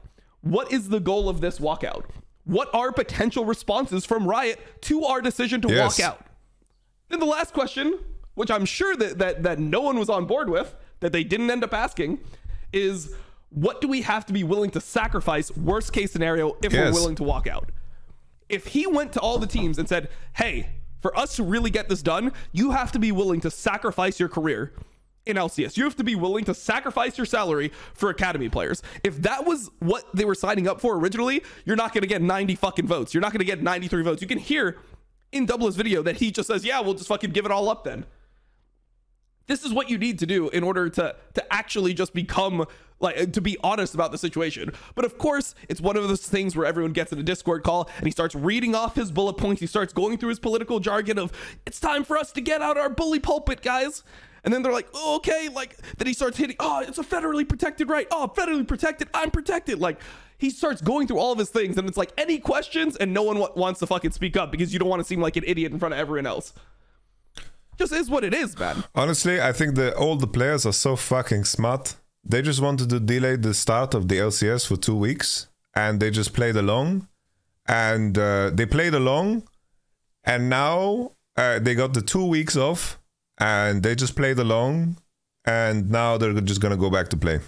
What is the goal of this walkout? What are potential responses from Riot to our decision to walk out? Then the last question, which I'm sure that no one was on board with, that they didn't end up asking, is what do we have to be willing to sacrifice, worst case scenario, if we're willing to walk out? If he went to all the teams and said, hey, for us to really get this done, you have to be willing to sacrifice your career in LCS. You have to be willing to sacrifice your salary for academy players. If that was what they were signing up for originally, you're not going to get 90 fucking votes. You're not going to get 93 votes. You can hear in Double's video that he just says, yeah, we'll just fucking give it all up then. This is what you need to do in order to actually just become, like, to be honest about the situation. But of course, it's one of those things where everyone gets in a Discord call and he starts reading off his bullet points. He starts going through his political jargon of, it's time for us to get out our bully pulpit, guys. And then they're like, oh, okay, like, then he starts hitting, oh, it's a federally protected right. Oh, federally protected, I'm protected. Like, he starts going through all of his things and it's like, any questions? And no one wants to fucking speak up because you don't want to seem like an idiot in front of everyone else. Just is what it is, man. Honestly, I think all the players are so fucking smart. They just wanted to delay the start of the LCS for 2 weeks and they just played along. And they played along and now they got the 2 weeks off. And they just played along, and now they're just gonna go back to play.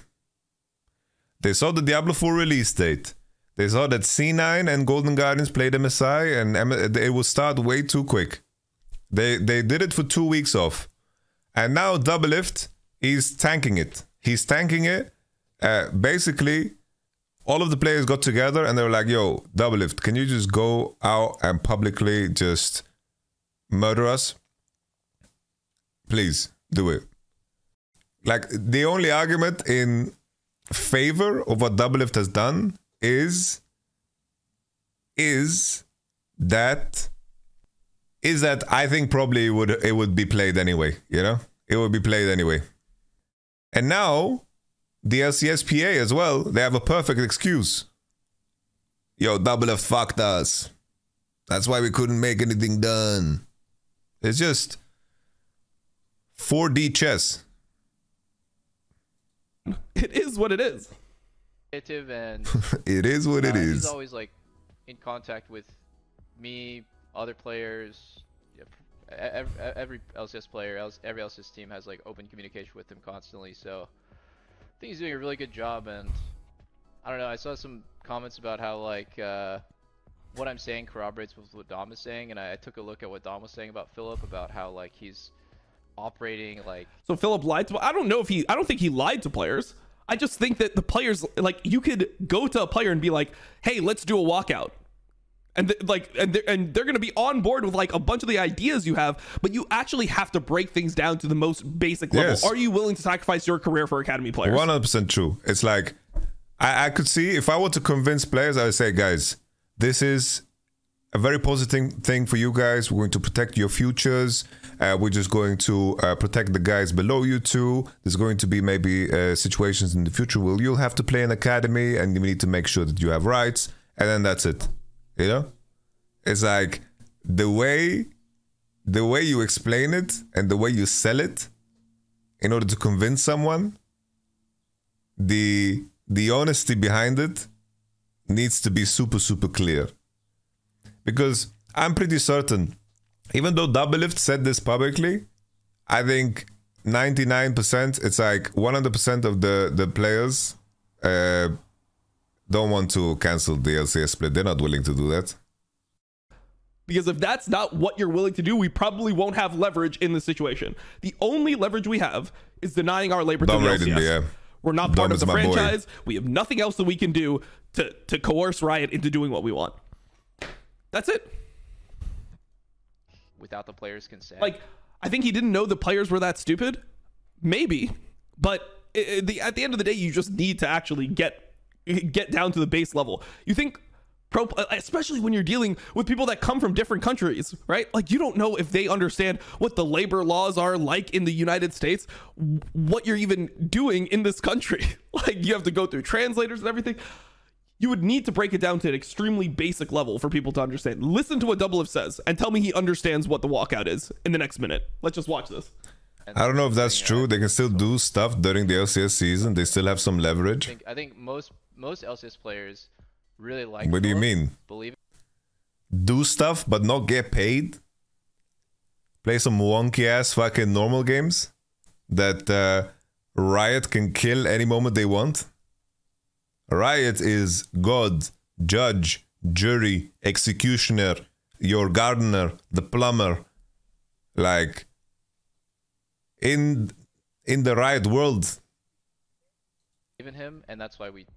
They saw the Diablo 4 release date. They saw that C9 and Golden Guardians played MSI, and it would start way too quick. They did it for 2 weeks off. And now Doublelift is tanking it. He's tanking it. Basically, all of the players got together, and they were like, yo, Doublelift, can you just go out and publicly just murder us? Please do it. Like, the only argument in favor of what Doublelift has done is that I think probably it would be played anyway, you know? It would be played anyway. And now the LCSPA as well, they have a perfect excuse. Yo, Doublelift fucked us. That's why we couldn't make anything done. It's just 4D chess. It is what it is. And it is what it is. He's always like in contact with me, other players, every LCS player, every LCS team has like open communication with him constantly. So I think he's doing a really good job. And I don't know, I saw some comments about how like what I'm saying corroborates with what Dom is saying, and I took a look at what Dom was saying about Philip, about how like he's operating like, so Philip lied to, I don't think he lied to players. I just think that the players, like, you could go to a player and be like, hey, let's do a walkout, and they're going to be on board with like a bunch of the ideas you have, but you actually have to break things down to the most basic level. Yes. Are you willing to sacrifice your career for academy players? 100% true. It's like I could see if I were to convince players, I would say, guys, this is a very positive thing for you guys. We're going to protect your futures. We're just going to protect the guys below you too. There's going to be maybe situations in the future where you'll have to play an academy and you need to make sure that you have rights. And then that's it. You know, it's like the way you explain it and the way you sell it in order to convince someone, the honesty behind it needs to be super, super clear. Because I'm pretty certain, even though Doublelift said this publicly, I think 99%, it's like 100% of the players don't want to cancel the LCS split. They're not willing to do that. Because if that's not what you're willing to do, we probably won't have leverage in this situation. The only leverage we have is denying our labor to the LCS. We're not part of the franchise. We have nothing else that we can do to coerce Riot into doing what we want. That's it. Without the players' consent. Like, I think he didn't know the players were that stupid. Maybe. But at the end of the day, you just need to actually get down to the base level. You think, especially when you're dealing with people that come from different countries, right? Like, you don't know if they understand what the labor laws are like in the United States, what you're even doing in this country. Like, you have to go through translators and everything. You would need to break it down to an extremely basic level for people to understand. Listen to what Doublelift says and tell me he understands what the walkout is in the next minute. Let's just watch this. I don't know if that's true. They can still do stuff during the LCS season. They still have some leverage. I think most LCS players really like... What do you mean? Believe it. Do stuff but not get paid? Play some wonky-ass fucking normal games that Riot can kill any moment they want? Riot is God, judge, jury, executioner, your gardener, the plumber. Like, in the Riot world. Given him, and that's why we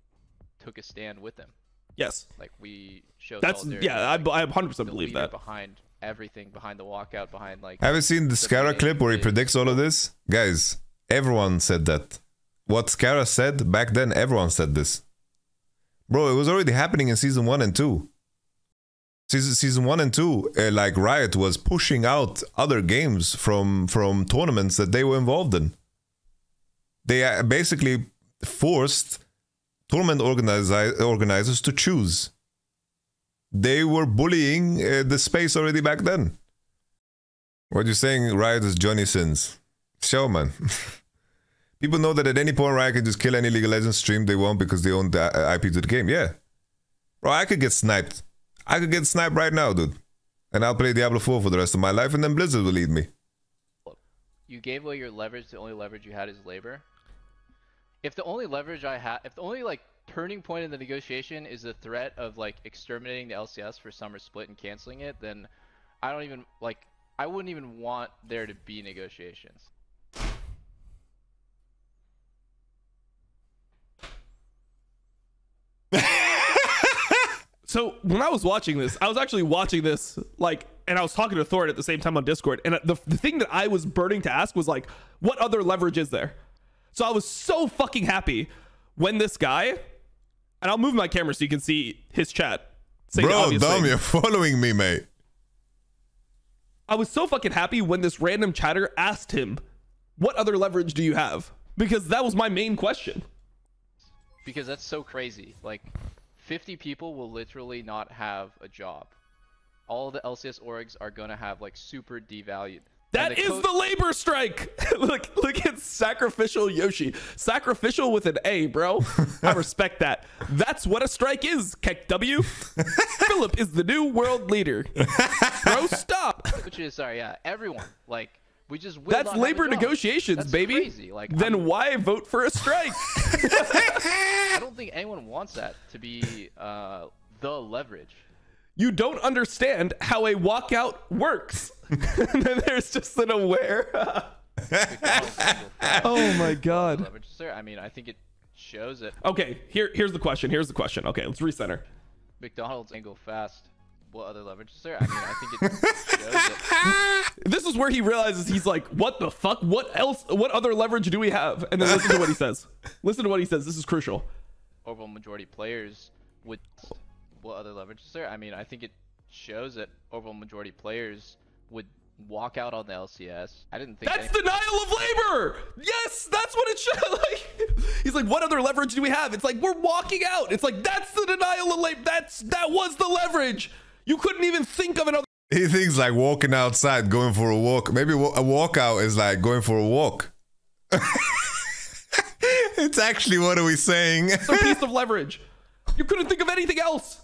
took a stand with him. Yes. Like, we showed solidarity. Yeah, like, I 100% believe that. Behind everything, behind the walkout, behind like... Have you seen the Scarra clip where he predicts all of this? Guys, everyone said that. What Scarra said back then, everyone said this. Bro, it was already happening in season 1 and 2. Season one and two, like Riot was pushing out other games from tournaments that they were involved in. They basically forced tournament organizers to choose. They were bullying the space already back then. What you're saying, Riot is Johnny Sins. Show, man. People know that at any point Riot can just kill any League of Legends stream they want because they own the IP to the game. Yeah. Bro, I could get sniped. I could get sniped right now, dude. And I'll play Diablo 4 for the rest of my life, and then Blizzard will lead me. You gave away your leverage. The only leverage you had is labor. If the only leverage I had, if the only like turning point in the negotiation is the threat of like exterminating the LCS for summer split and canceling it, then I don't even like, I wouldn't even want there to be negotiations. So when I was watching this, I was actually watching this like, and I was talking to Thorin at the same time on Discord. And the thing that I was burning to ask was like, what other leverage is there? So I was so fucking happy when this guy, and I'll move my camera so you can see his chat. Bro, dumb, you're following me, mate. I was so fucking happy when this random chatter asked him, what other leverage do you have? Because that was my main question. Because that's so crazy. Like... 50 people will literally not have a job. All the LCS orgs are gonna have like super devalued. That is the labor strike. Look at sacrificial Yoshi. Sacrificial with an A, bro. I respect that. That's what a strike is, Keck W. Philip is the new world leader. Bro, stop. Which is sorry, yeah. Everyone, like we just will that's not labor have a job. Negotiations, that's baby. Crazy. Like then why vote for a strike? I don't think anyone wants that to be the leverage. You don't understand how a walkout works. And then there's just an aware. Oh my god. Leverage, sir. I mean, I think it shows it. Okay, here's the question. Okay, let's recenter. McDonald's angle fast. what other leverage is there? I mean, I think it. This is where he realizes he's like, what the fuck? What else? What other leverage do we have? And then listen to what he says. Listen to what he says. This is crucial. Overall majority players with what other leverage is there? I mean, I think it shows that overall majority players would walk out on the LCS. I didn't think that's denial of labor. Yes, that's what it should. Like, he's like, what other leverage do we have? It's like, we're walking out. It's like, that's the denial of labor. That was the leverage. You couldn't even think of another. He thinks like walking outside, going for a walk. Maybe a walkout is like going for a walk. It's actually, what are we saying? It's a piece of leverage. You couldn't think of anything else.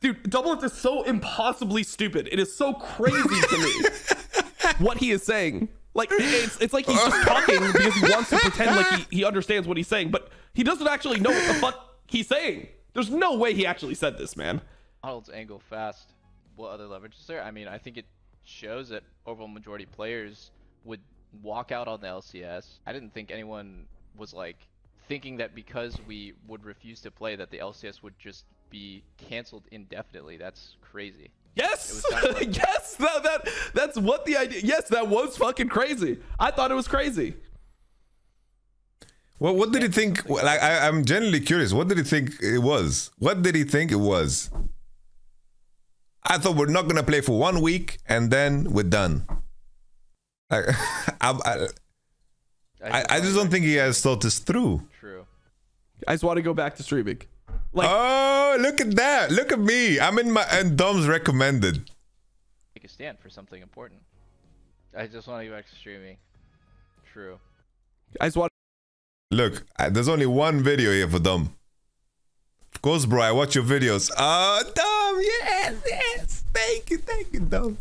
Dude, Doublelift is so impossibly stupid. It is so crazy to me what he is saying. Like, it's like he's just talking because he wants to pretend like he understands what he's saying, but he doesn't actually know what the fuck he's saying. There's no way he actually said this, man. Models angle fast. What other leverage is there? I mean, I think it shows that overall majority players would walk out on the LCS. I didn't think anyone was like thinking that because we would refuse to play that the LCS would just be canceled indefinitely. That's crazy. Yes, like yes, that's what the idea. Yes, that was fucking crazy. I thought it was crazy. Well, what did he think? Like, I'm genuinely curious. What did he think it was? What did he think it was? I thought we're not gonna play for 1 week and then we're done. Like, I just don't think he has thought this through. True. I just want to go back to streaming. Like, oh, look at that. Look at me. I'm in my and Dom's recommended. Take a stand for something important. I just want to go back to streaming. True. I just want. Look, there's only one video here for Dom. Of course, bro, I watch your videos. Dom, yes, yes. Thank you, Dom.